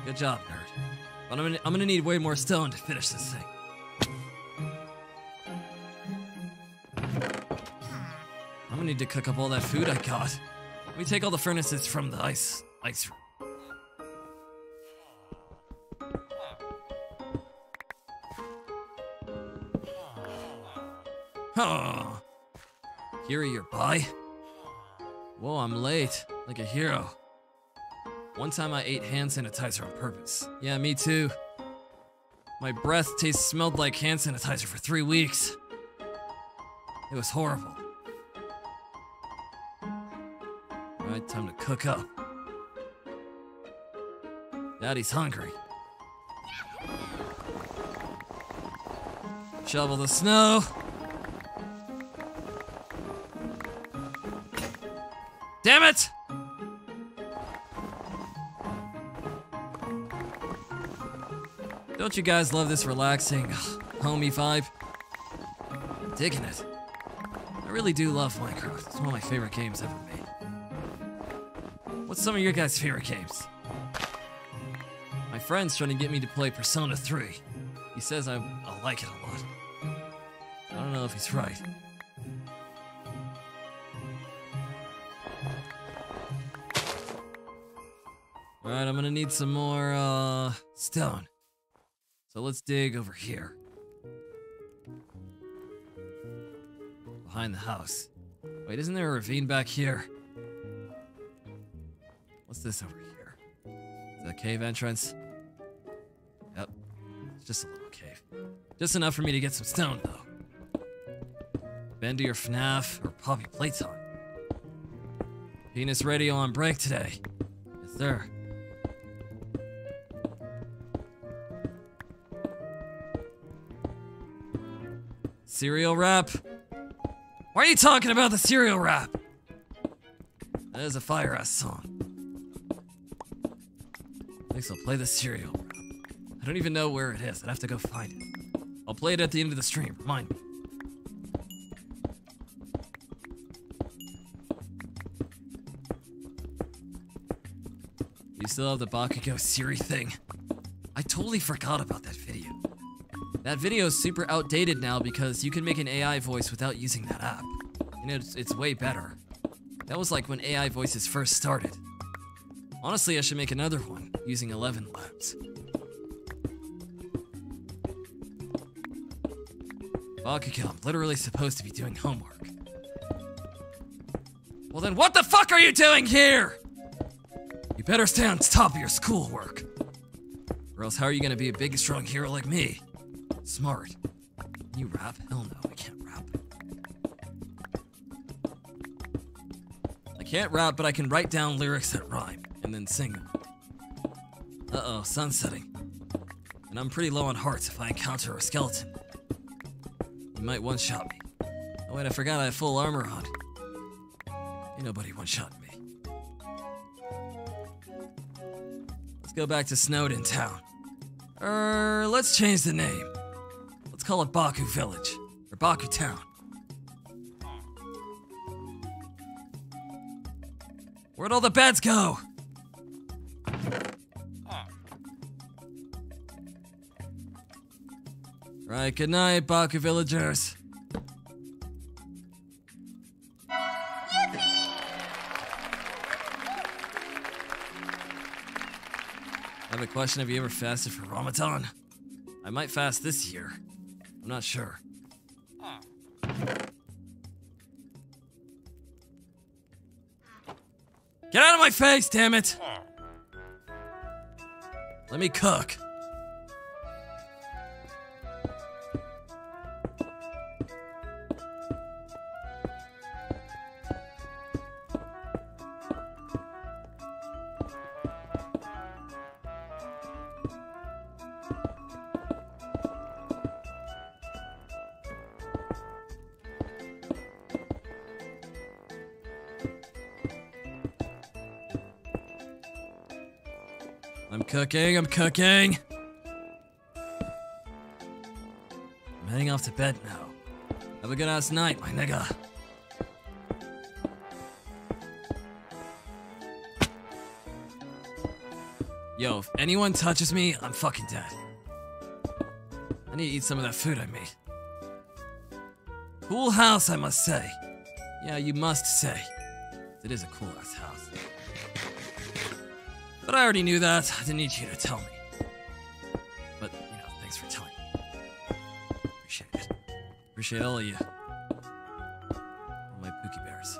Good job, nerd. But I'm gonna, I'm gonna need way more stone to finish this thing. Need to cook up all that food I got. Let me take all the furnaces from the ice ice room. Oh, hero, you're by. Whoa, I'm late, like a hero. One time I ate hand sanitizer on purpose. Yeah, me too. My breath tastes smelled like hand sanitizer for three weeks. It was horrible. Alright, time to cook up. Daddy's hungry. Shovel the snow. Damn it! Don't you guys love this relaxing homey vibe? I'm digging it. I really do love Minecraft. It's one of my favorite games ever made. What's some of your guys' favorite games? My friend's trying to get me to play Persona three. He says I, I like it a lot. I don't know if he's right. Alright, I'm gonna need some more, uh, stone. So let's dig over here. Behind the house. Wait, isn't there a ravine back here? What's this over here? Is that a cave entrance? Yep. It's just a little cave. Just enough for me to get some stone, though. Bend to your F NAF or Poppy Playtime. Penis radio on break today. Yes, sir. Cereal wrap? Why are you talking about the cereal wrap? That is a fire-ass song. Next I'll play the cereal wrap. I don't even know where it is. I'd have to go find it. I'll play it at the end of the stream. Remind me. You still have the Bakugo Siri thing? I totally forgot about that video. That video is super outdated now because you can make an A I voice without using that app. And it's, it's way better. That was like when A I voices first started. Honestly, I should make another one using eleven labs. Bakugo, I'm literally supposed to be doing homework. Well then what the fuck are you doing here? You better stay on top of your schoolwork. Or else how are you gonna be a big strong hero like me? Smart. Can you rap? Hell no, I can't rap. I can't rap, but I can write down lyrics that rhyme, and then sing them. Uh-oh, sun's setting. And I'm pretty low on hearts if I encounter a skeleton. You might one-shot me. Oh wait, I forgot I have full armor on. Ain't nobody one-shot me. Let's go back to Snowdin town. Er, let's change the name. Call it Baku Village, or Baku Town. Where'd all the beds go? Right, good night, Baku villagers. Yippee! I have a question, have you ever fasted for Ramadan? I might fast this year. I'm not sure. Get out of my face, damn it! Let me cook. Cooking, I'm cooking. I'm heading off to bed now. Have a good ass night, my nigga. Yo, if anyone touches me, I'm fucking dead. I need to eat some of that food I made. Cool house, I must say. Yeah, you must say. It is a cool ass house. But I already knew that. I didn't need you to tell me. But, you know, thanks for telling me. Appreciate it. Appreciate all of you. All my Pookie Bears.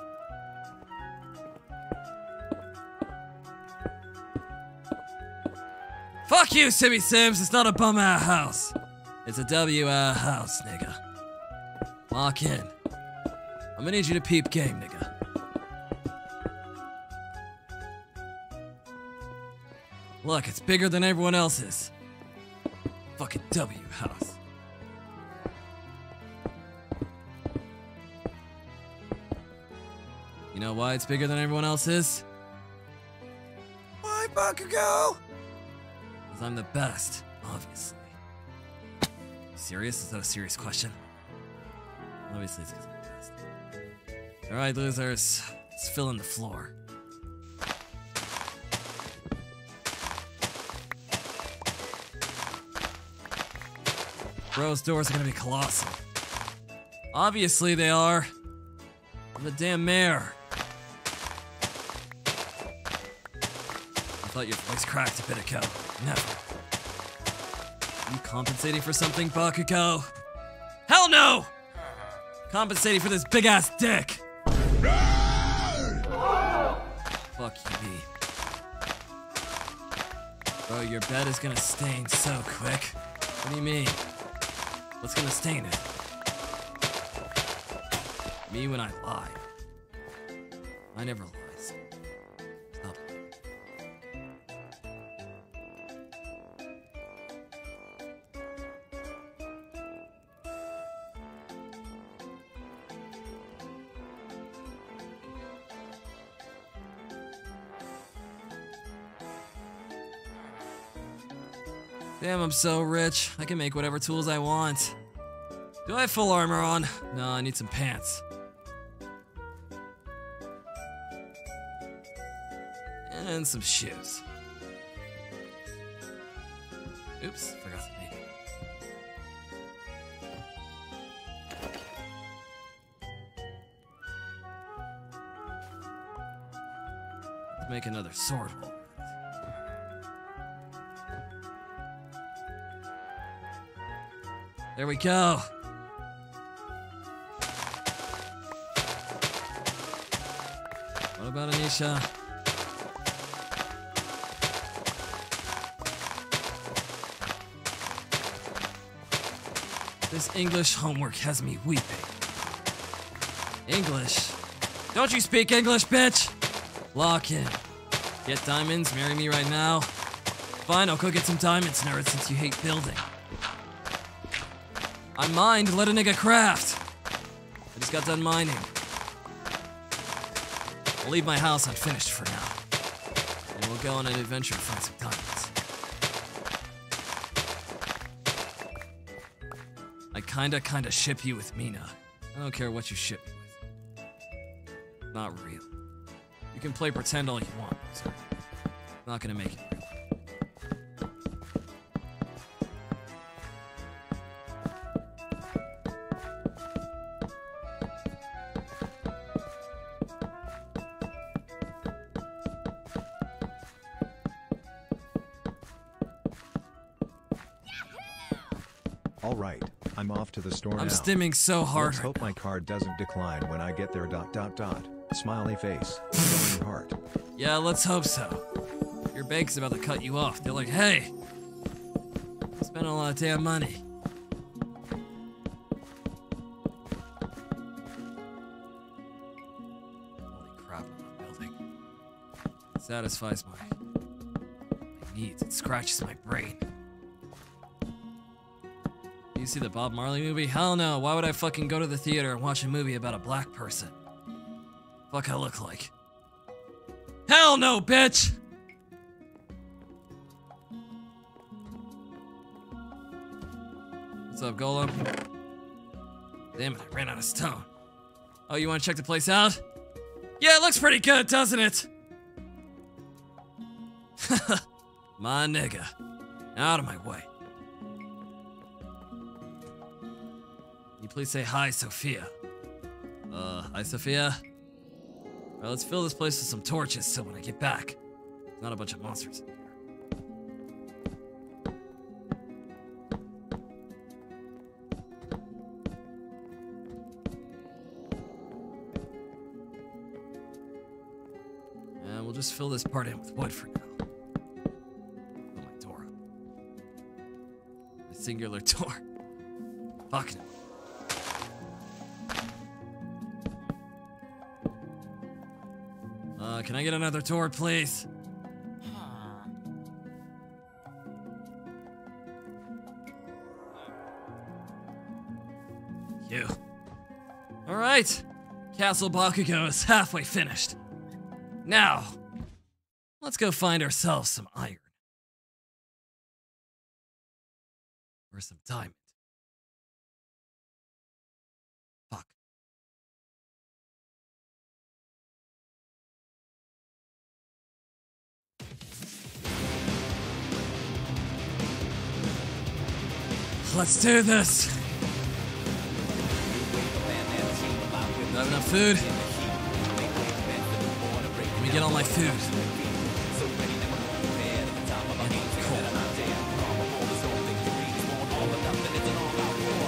Fuck you, Simmy Sims! It's not a bum-ass house. It's a W-ass house, nigga. Lock in. I'm gonna need you to peep game, nigga. Look, it's bigger than everyone else's. Fucking W house. You know why it's bigger than everyone else's? Why, Bakugo? Because I'm the best, obviously. Serious? Is that a serious question? Obviously, it's because I'm the best. Alright, losers. Let's fill in the floor. Bro's doors are gonna be colossal. Obviously they are. I'm the damn mayor. I thought your voice cracked a bit ago. Never. Are you compensating for something, Bakugo? Hell no! Compensating for this big-ass dick! Fuck you, me. Bro, your bed is gonna stain so quick. What do you mean? What's gonna stain it? Me when I lie. I never lies. Stop. Damn, I'm so rich. I can make whatever tools I want. Do I have full armor on? No, I need some pants. And some shoes. Oops, forgot to make it. Make another sword. There we go. What about Anisha? This English homework has me weeping. English? Don't you speak English, bitch? Lock in. Get diamonds, marry me right now. Fine, I'll go get some diamonds, nerd, since you hate building. I mined, let a nigga craft! I just got done mining. I'll leave my house unfinished for now. And we'll go on an adventure and find some diamonds. I kinda kinda ship you with Mina. I don't care what you ship me with. Not real. You can play pretend all you want, sir. Not gonna make it real. To the store I'm now. Stimming so hard. Let's hope my card doesn't decline when I get there. Dot dot dot. Smiley face. Going heart. Yeah, let's hope so. Your bank's about to cut you off. They're like, hey, spend a lot of damn money. Holy crap! I'm building. It satisfies my, my needs. It scratches my brain. You see the Bob Marley movie? Hell no, why would I fucking go to the theater and watch a movie about a black person? Fuck I look like. Hell no, bitch! What's up, Golem? Damn it, I ran out of stone. Oh, you wanna check the place out? Yeah, it looks pretty good, doesn't it? My nigga. Out of my way. Please say hi, Sophia. Uh, hi, Sophia. Alright, let's fill this place with some torches so when I get back, there's not a bunch of monsters in here. And we'll just fill this part in with wood for now. Fill my door up. My singular door. Fuck no. Can I get another door, please? You. All right. Castle Bakugo is halfway finished. Now, let's go find ourselves some iron. Or some diamond. Fuck. Let's do this! Not enough food? Let me get all my food.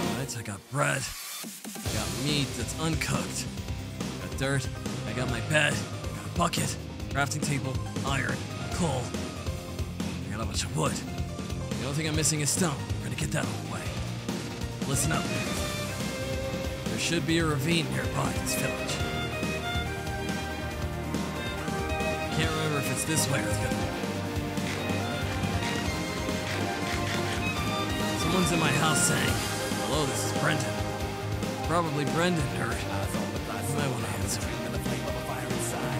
Alright, I got bread. I got meat that's uncooked. I got dirt. I got my bed. I got a bucket. Crafting table. Iron. Coal. I got a bunch of wood. The only thing I'm missing is stone. We're gonna get that all the way. Listen up. There should be a ravine nearby in this village. I can't remember if it's this way or the other. Someone's in my house saying, hello, this is Brendan. Probably Brendan, nerd. You might want to answer.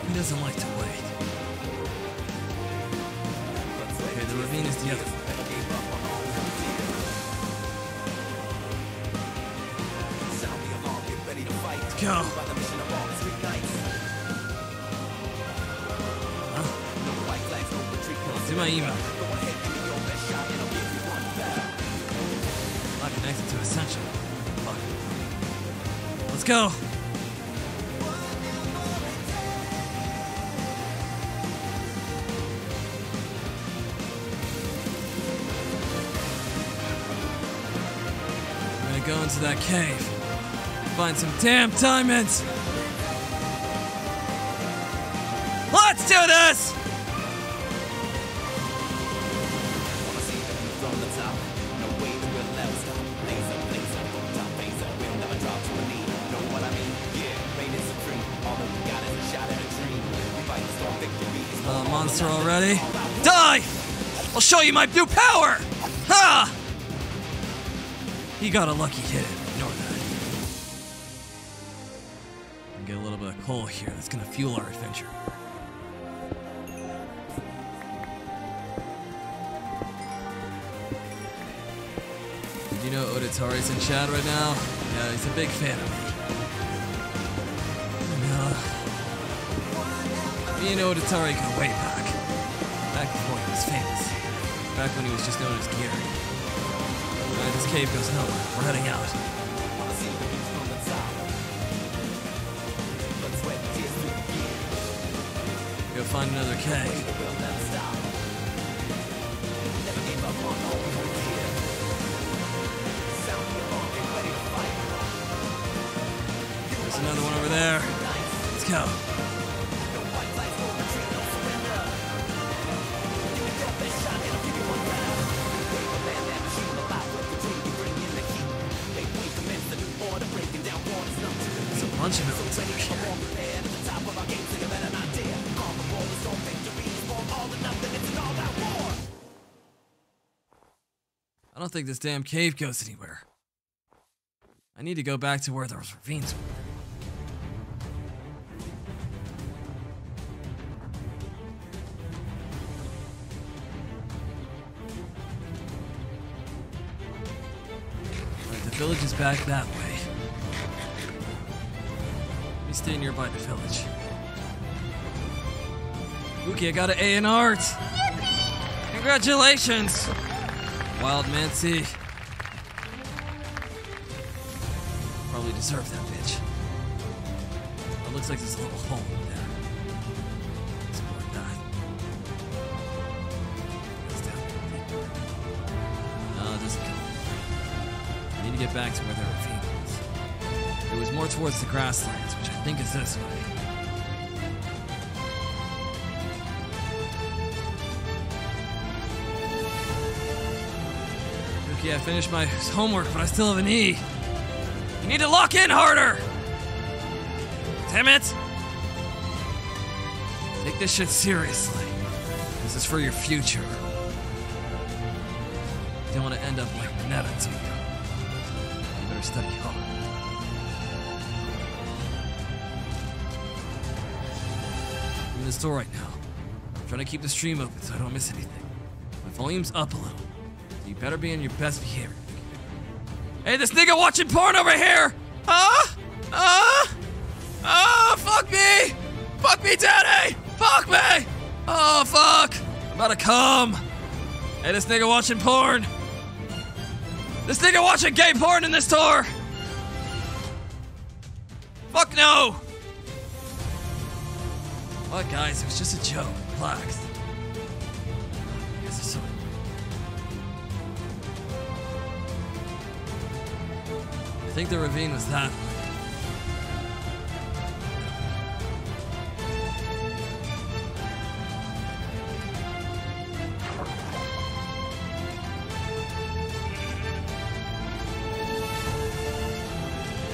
He doesn't like to wait. Okay, the ravine is the other way. Go. Huh? Let's do my email. I'm not connected to Essential. Fuck. Let's go. We're gonna go into that cave. Find some damn diamonds! Let's do this! Uh, monster already? Die! I'll show you my new power! Ha! He got a lucky hit. Hole here that's gonna fuel our adventure. Did you know Odatari's in chat right now? Yeah, he's a big fan of me. And, uh, me and Odatari go way back. Back before he was famous. Back when he was just known as Gary. Right, this cave goes nowhere. We're heading out. Find another cave. There's another one over there. Let's go. There's a bunch of villains over here. I don't think this damn cave goes anywhere. I need to go back to where those ravines were. Alright, the village is back that way. Let me stay nearby the village. Ookie, I got an A in art! Congratulations! Wild Mancy. Probably deserve that bitch. It looks like there's a little hole in there. Let's go with that. That's down. No, it doesn't go. I need to get back to where the ravine was. It was more towards the grasslands, which I think is this way. Yeah, I finished my homework, but I still have an E. You need to lock in harder! Damn it! Take this shit seriously. This is for your future. You don't want to end up like Mineta, do you? You better study hard. the store right now. I'm trying to keep the stream open so I don't miss anything. My volume's up a little. So you better be in your best behavior. Hey, this nigga watching porn over here! Huh? Uh? Oh, fuck me! Fuck me, daddy! Fuck me! Oh, fuck! I'm about to come. Hey, this nigga watching porn. This nigga watching gay porn in this store! Fuck no! What, guys? It was just a joke. Relax. I guess it's so. I think the ravine was that.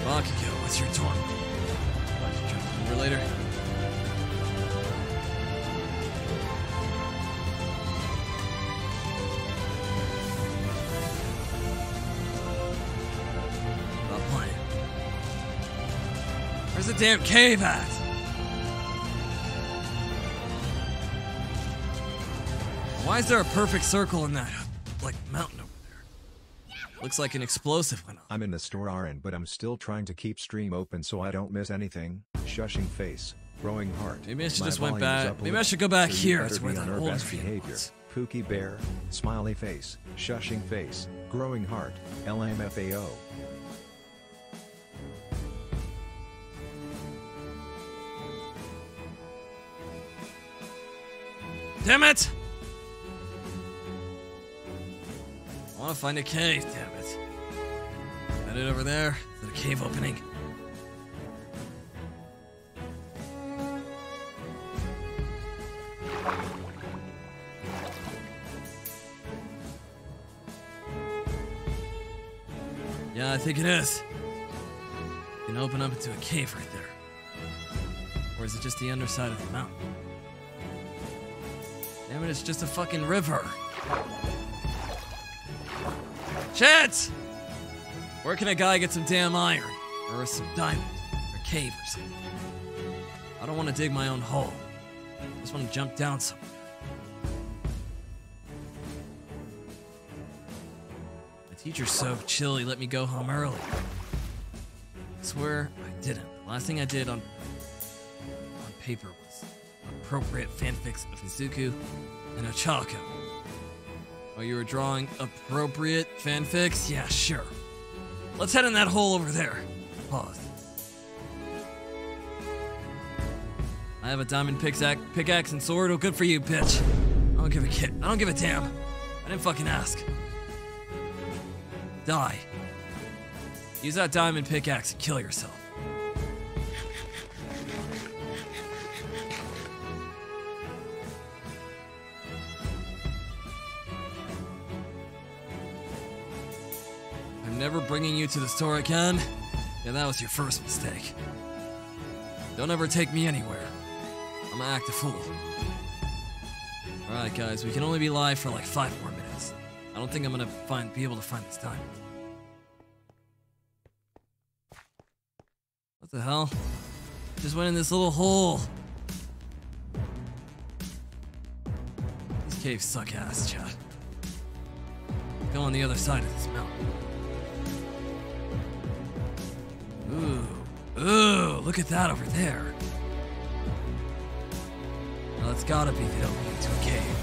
Bakugo, what's your torn? Watch your job over later. Not playing. Where's the damn cave at? Why is there a perfect circle in that, like, mountain? Looks like an explosive went off. I'm in the store R N, but I'm still trying to keep stream open so I don't miss anything. Shushing face, growing heart. Maybe I should My just went back. Maybe I should go back so here. That's where that old behavior. Pookie bear, smiley face, shushing face, growing heart. L M F A O. Damn it! I want to find a cave, damn it. Is that it over there? Is that a cave opening? Yeah, I think it is. You can open up into a cave right there. Or is it just the underside of the mountain? Damn it, it's just a fucking river. Shit! Where can a guy get some damn iron? Or some diamond? Or a cave or something? I don't want to dig my own hole. I just want to jump down somewhere. The teacher's so chill, he let me go home early. I swear I didn't. The last thing I did on, on paper was appropriate fanfics of Nezuko and Ochako. Oh, you were drawing appropriate fanfics? Yeah, sure. Let's head in that hole over there. Pause. I have a diamond pickaxe, pickaxe and sword. Oh, good for you, bitch. I don't give a kid. I don't give a damn. I didn't fucking ask. Die. Use that diamond pickaxe and kill yourself. Never bringing you to the store again? Yeah, that was your first mistake. Don't ever take me anywhere. I'm gonna act a fool. Alright guys, we can only be live for like five more minutes. I don't think I'm gonna find be able to find this time. What the hell? Just went in this little hole. These caves suck ass, chat. Go on the other side of this mountain. Ooh, ooh, look at that over there. Well, that's gotta be the opening to a cave.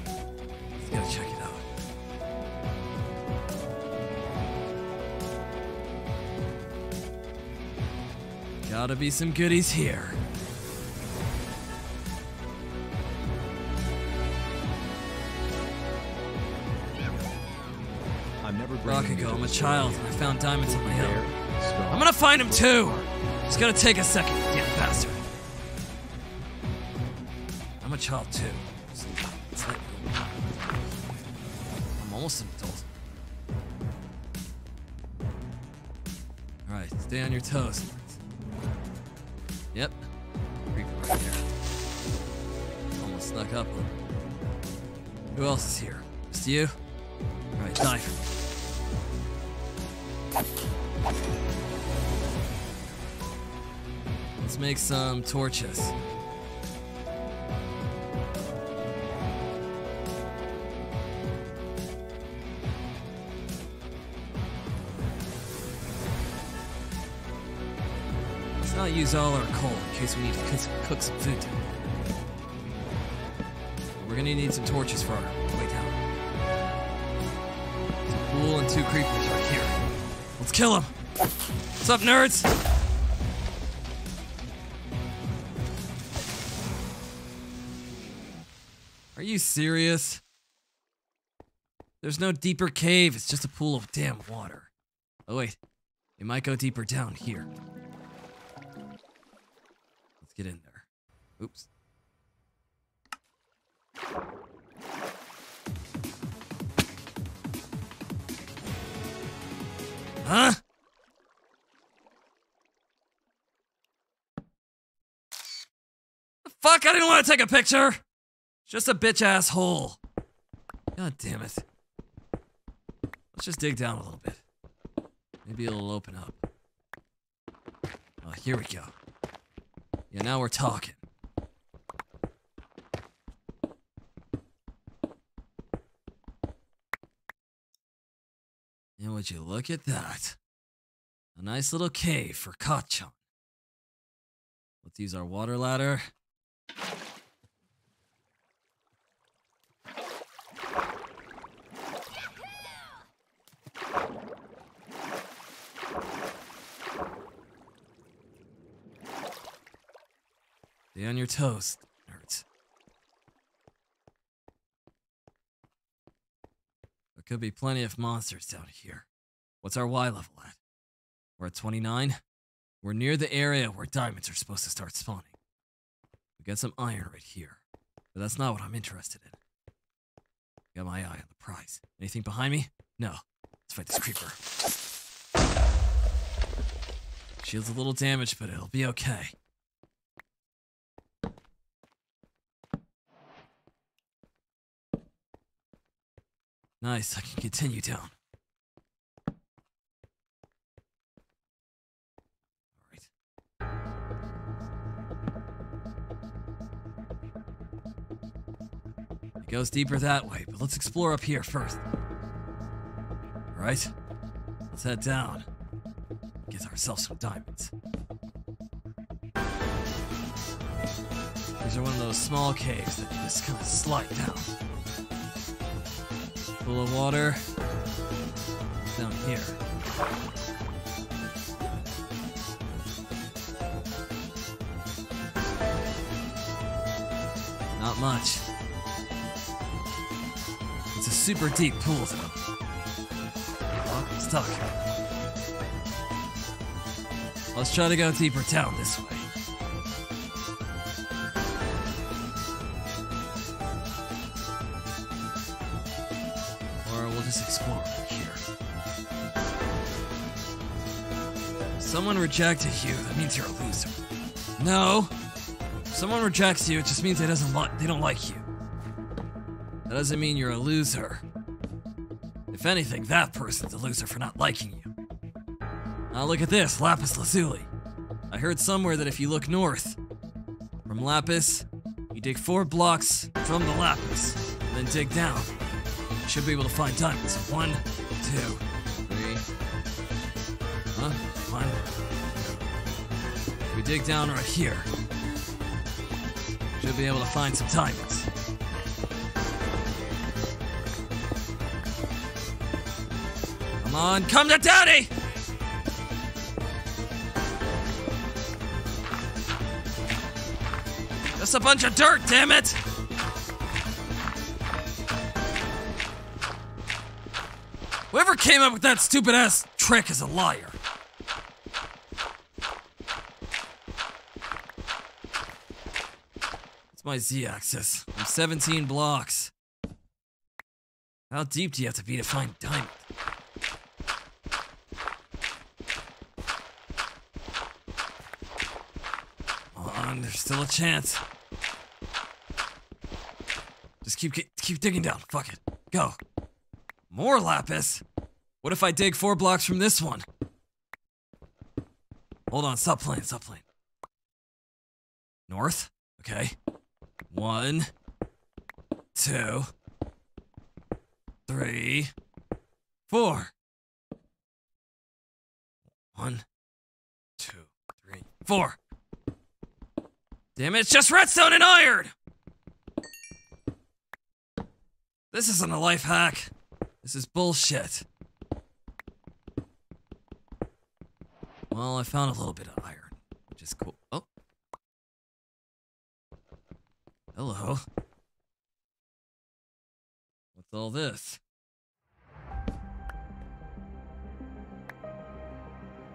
Let's gotta check it out. Gotta be some goodies here. Bakugo, I'm a child, and I found diamonds on my own. I'm gonna find him too! It's gonna take a second, damn bastard. I'm a child too. I'm almost an adult. Alright, stay on your toes. Yep. Creeper right there. Almost snuck up on him. Who else is here? Just you? Alright, die for me. Let's make some torches. Let's not use all our coal in case we need to cook some food. We're gonna need some torches for our way down. There's a pool and two creepers right here. Let's kill them! What's up, nerds? Are you serious? There's no deeper cave, it's just a pool of damn water. Oh wait, it might go deeper down here. Let's get in there. Oops. Huh? The fuck, I didn't want to take a picture! Just a bitch asshole. God damn it. Let's just dig down a little bit. Maybe it'll open up. Oh, here we go. Yeah, now we're talking. And would you look at that? A nice little cave for Kachan. Let's use our water ladder. Stay on your toes, nerds. There could be plenty of monsters down here. What's our Y level at? We're at twenty-nine. We're near the area where diamonds are supposed to start spawning. We got some iron right here, but that's not what I'm interested in. Got my eye on the prize. Anything behind me? No. Let's fight this creeper. Shield's a little damaged, but it'll be okay. Nice, I can continue down. All right. It goes deeper that way, but let's explore up here first. All right, let's head down. Get ourselves some diamonds. These are one of those small caves that you just kind of slide down. Full of water. Down here. Not much. It's a super deep pool though. Oh, I'm stuck. Let's try to go deeper down this way. Someone rejected you, that means you're a loser. No! If someone rejects you, it just means they doesn't li- they don't like you. That doesn't mean you're a loser. If anything, that person's a loser for not liking you. Now look at this, lapis lazuli. I heard somewhere that if you look north from lapis, you dig four blocks from the lapis, and then dig down. You should be able to find diamonds. One, two, dig down right here. Should be able to find some diamonds. Come on, come to daddy! Just a bunch of dirt, damn it! Whoever came up with that stupid ass trick is a liar. My z-axis. I'm seventeen blocks. How deep do you have to be to find diamond? Come on, there's still a chance. Just keep keep digging down. Fuck it. Go. More lapis. What if I dig four blocks from this one? Hold on. Stop playing. Stop playing. north. Okay. One, two, three, four. One, two, three, four. Damn it, it's just redstone and iron! This isn't a life hack. This is bullshit. Well, I found a little bit of iron, which is cool. Oh. Hello. What's all this?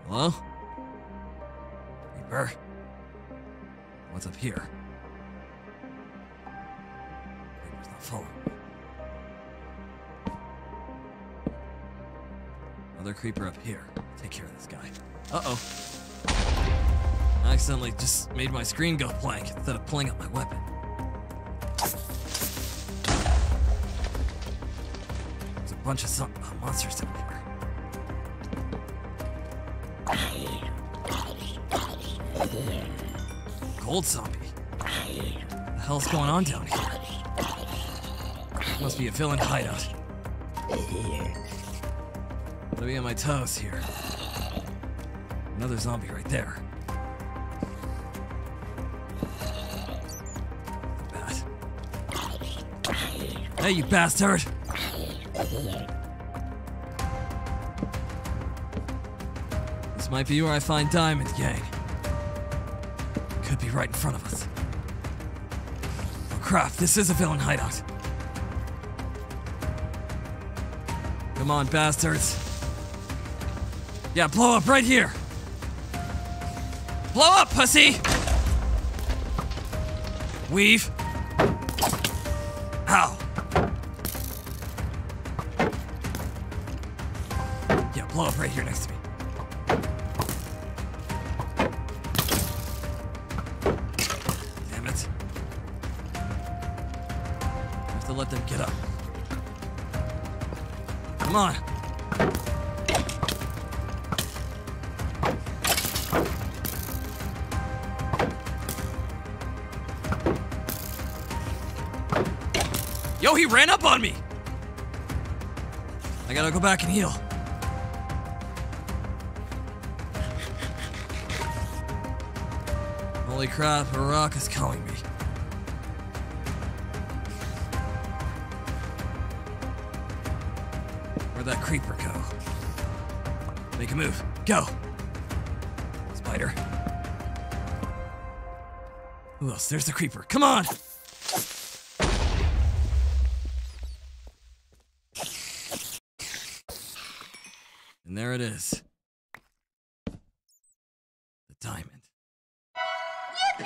Hello? Reaper? What's up here? Reaper's not following. Another creeper up here. Take care of this guy. Uh-oh. I accidentally just made my screen go blank instead of pulling up my weapon. There's a bunch of some, uh, monsters down here. Gold zombie? What the hell's going on down here? This must be a villain hideout. Gotta be on my toes here. Another zombie right there. Bad. Hey, you bastard! This might be where I find Diamond Gang. Could be right in front of us. Oh crap, this is a villain hideout. Come on, bastards. Yeah, blow up right here! Blow up, pussy! Weave. Ow. Yeah, blow up right here next to me. Damn it. I have to let them get up. Come on. Yo, he ran up on me! I gotta go back and heal. Holy crap, Harak is calling me. Where'd that creeper go? Make a move. Go! Spider. Who else? There's the creeper. Come on! And there it is. The diamond. Yippee!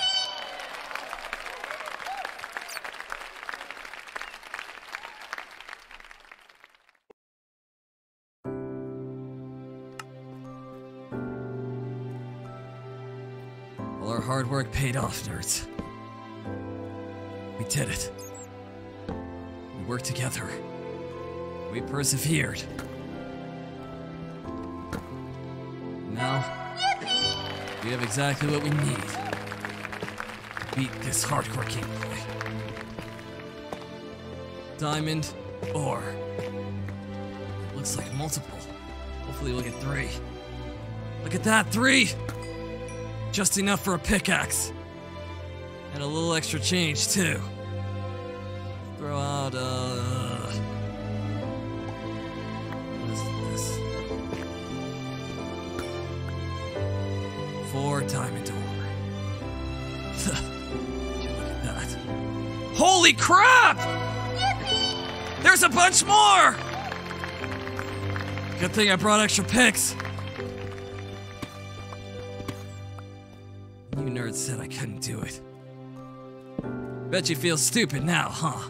All our hard work paid off, nerds. We did it. We worked together. We persevered. Now, we have exactly what we need to beat this hardcore gameplay. Diamond ore. It looks like multiple. Hopefully we'll get three. Look at that, three! Just enough for a pickaxe. And a little extra change, too. Throw out, uh... Four diamond ore. Look at that. Holy crap! Yippee! There's a bunch more! Good thing I brought extra picks. You nerds said I couldn't do it. Bet you feel stupid now, huh?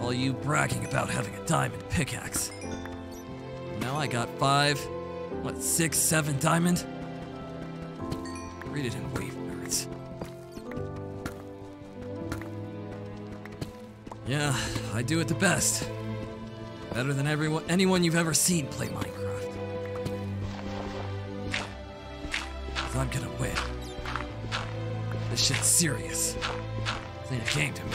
All you bragging about having a diamond pickaxe. Now I got five... What, six, seven diamond? Read it in wave, nerds. Yeah, I do it the best. Better than everyone, anyone you've ever seen play Minecraft. if I'm gonna win. This shit's serious. This ain't a game to me.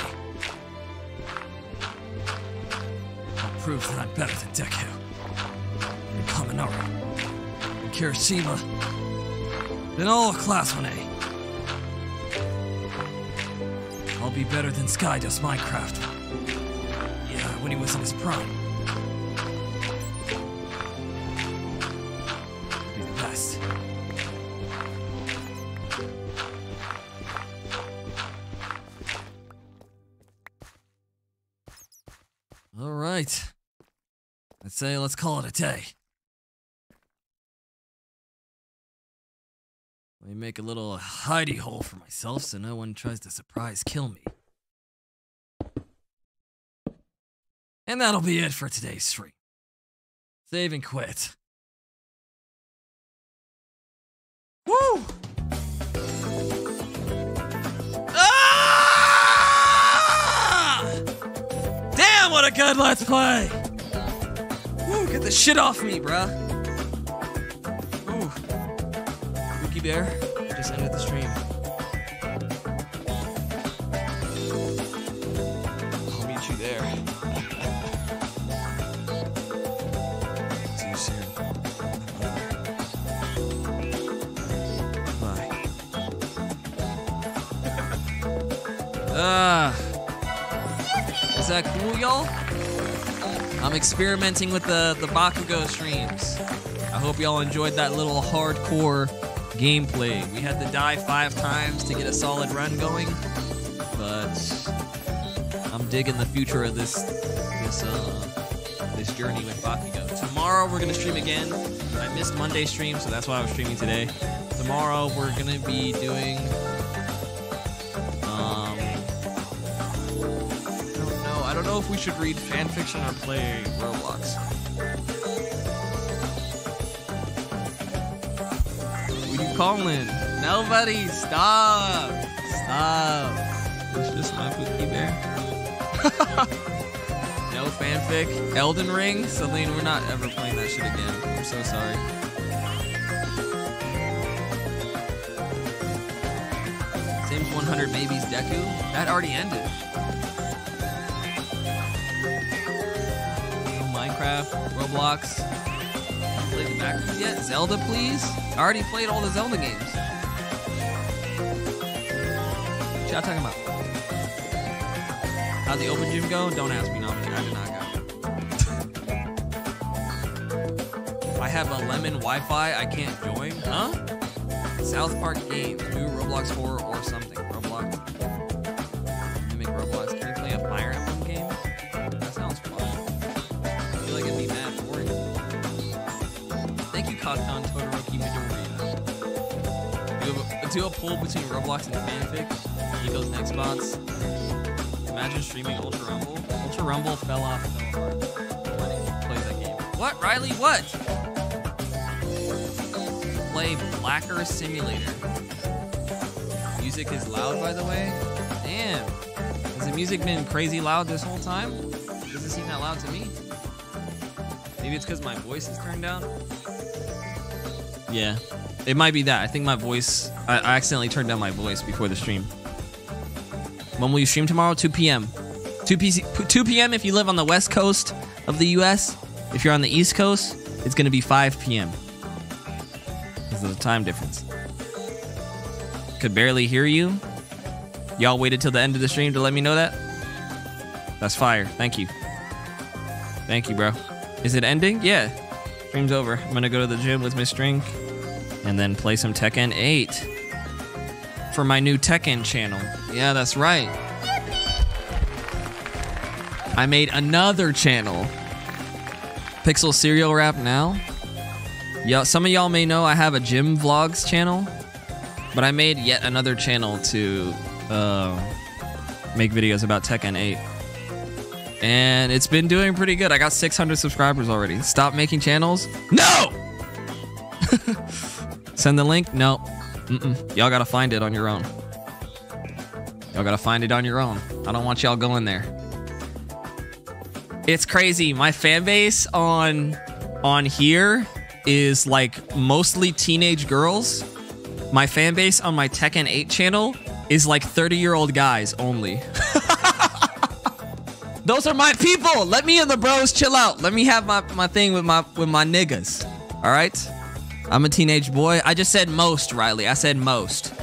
I'll prove that I'm better than Deku, and Kaminari, and Kirishima, and all of Class one A. I'll be better than Sky Does Minecraft. Yeah, when he was in his prime. Say, let's call it a day. Let me make a little hidey hole for myself so no one tries to surprise kill me. And that'll be it for today's stream. Save and quit. Woo! Ah! Damn, what a good let's play! Get the shit off me, bruh. Ooh. Spooky Bear just ended the stream. I'll meet you there. See you soon. Bye. Ah. Uh, is that cool, y'all? I'm experimenting with the, the Bakugo streams. I hope y'all enjoyed that little hardcore gameplay. We had to die five times to get a solid run going, but I'm digging the future of this this uh, this journey with Bakugo. Tomorrow we're gonna stream again. I missed Monday's stream, so that's why I was streaming today. Tomorrow we're gonna be doing. I don't know if we should read fanfiction or play Roblox. What are you calling? Nobody, stop! Stop. It's just my Pookie Bear. No fanfic. Elden Ring? Celine, we're not ever playing that shit again. I'm so sorry. Sims one hundred Babies Deku? That already ended. Roblox. Haven't played the backwards yet. Zelda, please. I already played all the Zelda games. What y'all talking about? How'd the open gym go? Don't ask me, Nami. I did not go. I have a lemon Wi-Fi. I can't join. Huh? South Park games. New Roblox horror or something. Roblox. Do a poll between Roblox and fanfic. Eagles and Xbox. Imagine streaming Ultra Rumble. Ultra Rumble fell off. Why did you play that game? What, Riley? What? Play Blacker Simulator. Music is loud, by the way. Damn. Has the music been crazy loud this whole time? It doesn't seem that loud to me. Maybe it's because my voice is turned down. Yeah. It might be that. I think my voice... I, I accidentally turned down my voice before the stream. When will you stream tomorrow? two p m two p m if you live on the west coast of the U S. If you're on the east coast, it's going to be five p m Because of the time difference. Could barely hear you. Y'all waited till the end of the stream to let me know that? That's fire. Thank you. Thank you, bro. Is it ending? Yeah. Stream's over. I'm going to go to the gym with Miss Drink. And then play some Tekken eight for my new Tekken channel. Yeah, that's right. Yippee! I made another channel. Pixel Serial Rap now. Yeah, some of y'all may know I have a gym vlogs channel, but I made yet another channel to uh, make videos about Tekken eight. And it's been doing pretty good. I got six hundred subscribers already. Stop making channels? No! Send the link? No. Mm-mm. Y'all gotta find it on your own. Y'all gotta find it on your own. I don't want y'all going there. It's crazy. My fan base on on here is like mostly teenage girls My fan base on my Tekken eight channel is like thirty year old guys only. Those are my people. Let me and the bros chill out. Let me have my, my thing with my with my niggas. All right? I'm a teenage boy. I just said most, Riley. I said most.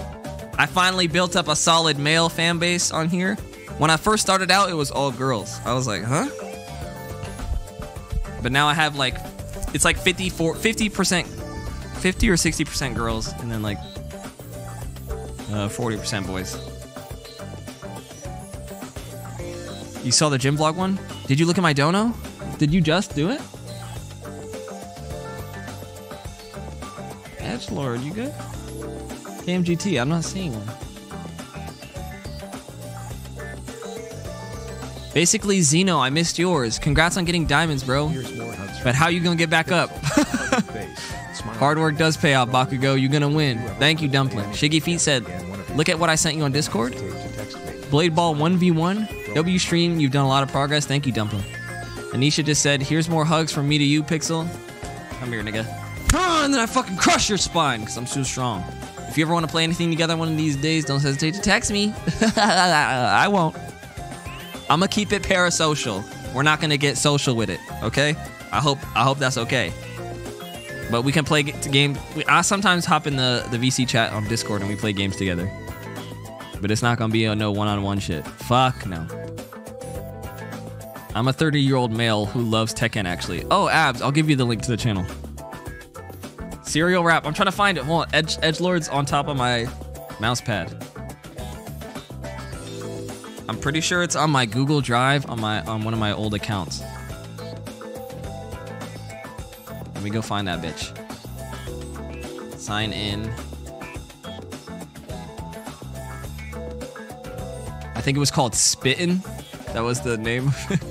I finally built up a solid male fan base on here. When I first started out, it was all girls. I was like, huh? But now I have like, it's like fifty-four, fifty percent, fifty or sixty percent girls, and then like uh, forty percent boys. You saw the gym vlog one? Did you look at my dono? Did you just do it? Edge Lord, you good? K M G T, I'm not seeing one. Basically, Zeno, I missed yours. Congrats on getting diamonds, bro. But how you gonna get back up? Hard work does pay off, Bakugo. You gonna win. Thank you, Dumpling. Shiggy Feet said, look at what I sent you on Discord. Blade Ball one v one. W stream, you've done a lot of progress. Thank you, Dumpling. Anisha just said, here's more hugs from me to you, Pixel. Come here, nigga. And then I fucking crush your spine, because I'm too strong. If you ever want to play anything together one of these days, don't hesitate to text me. I won't. I'm gonna keep it parasocial. We're not gonna get social with it, okay? I hope I hope that's okay. But we can play games. I sometimes hop in the, the V C chat on Discord and we play games together. But it's not gonna be a no one-on-one shit. Fuck no. I'm a thirty year old male who loves Tekken, actually. Oh, Abs, I'll give you the link to the channel. Cereal wrap. I'm trying to find it. Hold on. Edge Edgelord's on top of my mouse pad. I'm pretty sure it's on my Google Drive on my on one of my old accounts. Let me go find that bitch. Sign in. I think it was called Spittin'. That was the name of it.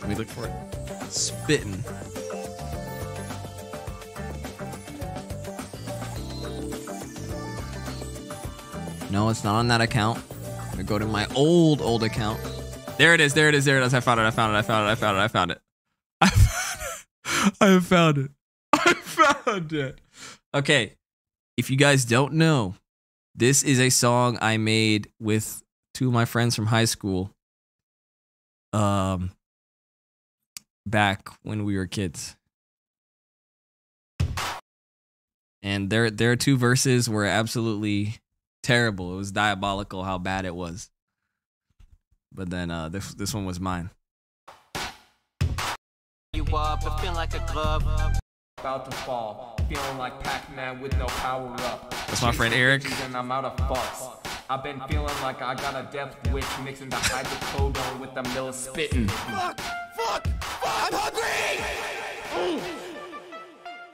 Let me look for it. Spittin'. No, it's not on that account. I'm gonna go to my old, old account. There it is, there it is, there it is. I found it, I found it, I found it, I found it, I found it. I found it. I found it. I found it. Okay. If you guys don't know, this is a song I made with two of my friends from high school. Um, back when we were kids. And there, there are two verses where absolutely terrible. It was diabolical how bad it was. But then uh, this this one was mine. You up, I feel like a glove. About to fall, feeling like Pac-Man with no power up. That's my friend Eric. And I'm out of farts. I've been feeling like I got a death wish, mixing the hydrocodone with the mill spitting. Fuck! Fuck! Fuck! I'm hungry! Mm.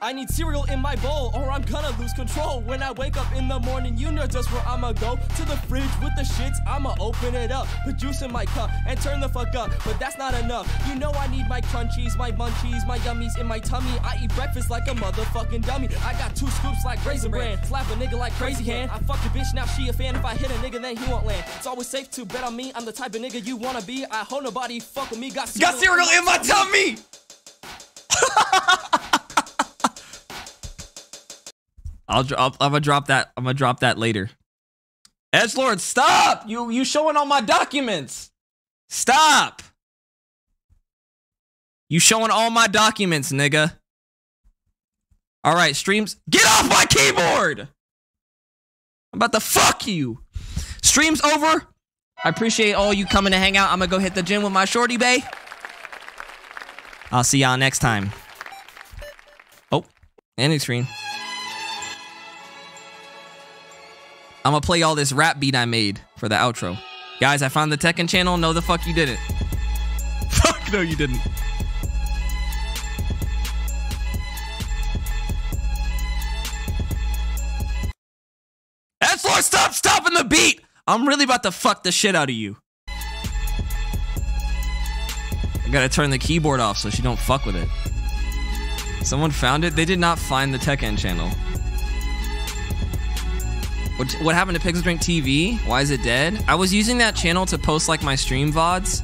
I need cereal in my bowl or I'm gonna lose control. When I wake up in the morning, you know just where I'ma go. To the fridge with the shits, I'ma open it up. Put juice in my cup and turn the fuck up. But that's not enough. You know I need my crunchies, my munchies, my yummies in my tummy. I eat breakfast like a motherfucking dummy. I got two scoops like Raisin Bran. Slap a nigga like Crazy Hand. I fucked a bitch, now she a fan. If I hit a nigga, then he won't land. It's always safe to bet on me. I'm the type of nigga you wanna be. I hope nobody fuck with me. Got cereal, got cereal in my tummy! I'll, I'll I'm gonna drop that. I'm gonna drop that later. Edgelord, stop! You you showing all my documents? Stop! You showing all my documents, nigga? All right, streams. Get off my keyboard! I'm about to fuck you. Stream's over. I appreciate all you coming to hang out. I'm gonna go hit the gym with my shorty bae. I'll see y'all next time. Oh, ending screen. I'm gonna play all this rap beat I made for the outro. Guys, I found the Tekken channel. No, the fuck you didn't. Fuck no, you didn't. Edgelord, stop stopping the beat! I'm really about to fuck the shit out of you. I gotta turn the keyboard off so she don't fuck with it. Someone found it? They did not find the Tekken channel. What, what happened to Pixel Drink T V? Why is it dead? I was using that channel to post like my stream V O Ds.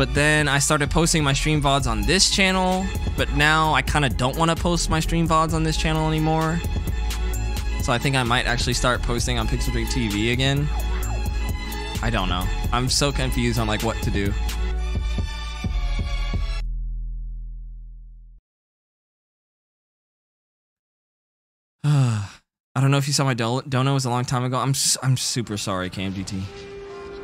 But then I started posting my stream V O Ds on this channel, but now I kind of don't want to post my stream V O Ds on this channel anymore. So I think I might actually start posting on Pixel Dream T V again. I don't know. I'm so confused on like what to do. I don't know if you saw my dono, it was a long time ago. I'm I'm super sorry, K M G T.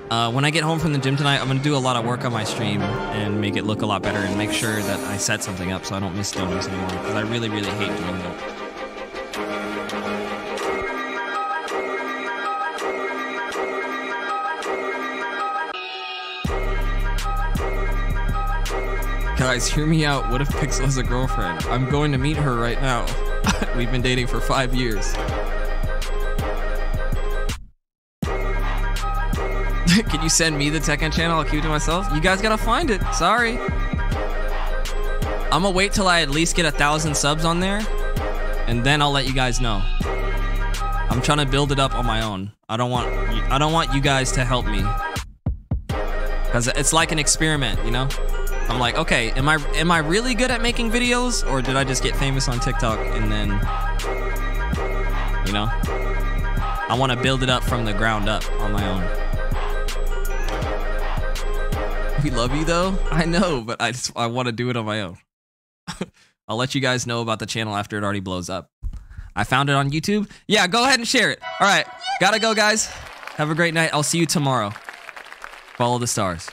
Uh, when I get home from the gym tonight, I'm gonna do a lot of work on my stream and make it look a lot better and make sure that I set something up so I don't miss donos anymore, because I really, really hate doing that. Guys, hear me out. What if Pixel has a girlfriend? I'm going to meet her right now. We've been dating for five years. Can you send me the Tekken channel? I'll keep it to myself. You guys gotta find it. Sorry. I'm gonna wait till I at least get a thousand subs on there, and then I'll let you guys know. I'm trying to build it up on my own. I don't want. I don't want you guys to help me, because it's like an experiment, you know. I'm like, okay, am I am I really good at making videos, or did I just get famous on TikTok and then, you know, I want to build it up from the ground up on my own. We love you though. I know, but I just I want to do it on my own. I'll let you guys know about the channel after it already blows up. I found it on YouTube. Yeah, go ahead and share it. All right, gotta go, guys. Have a great night. I'll see you tomorrow. Follow the stars.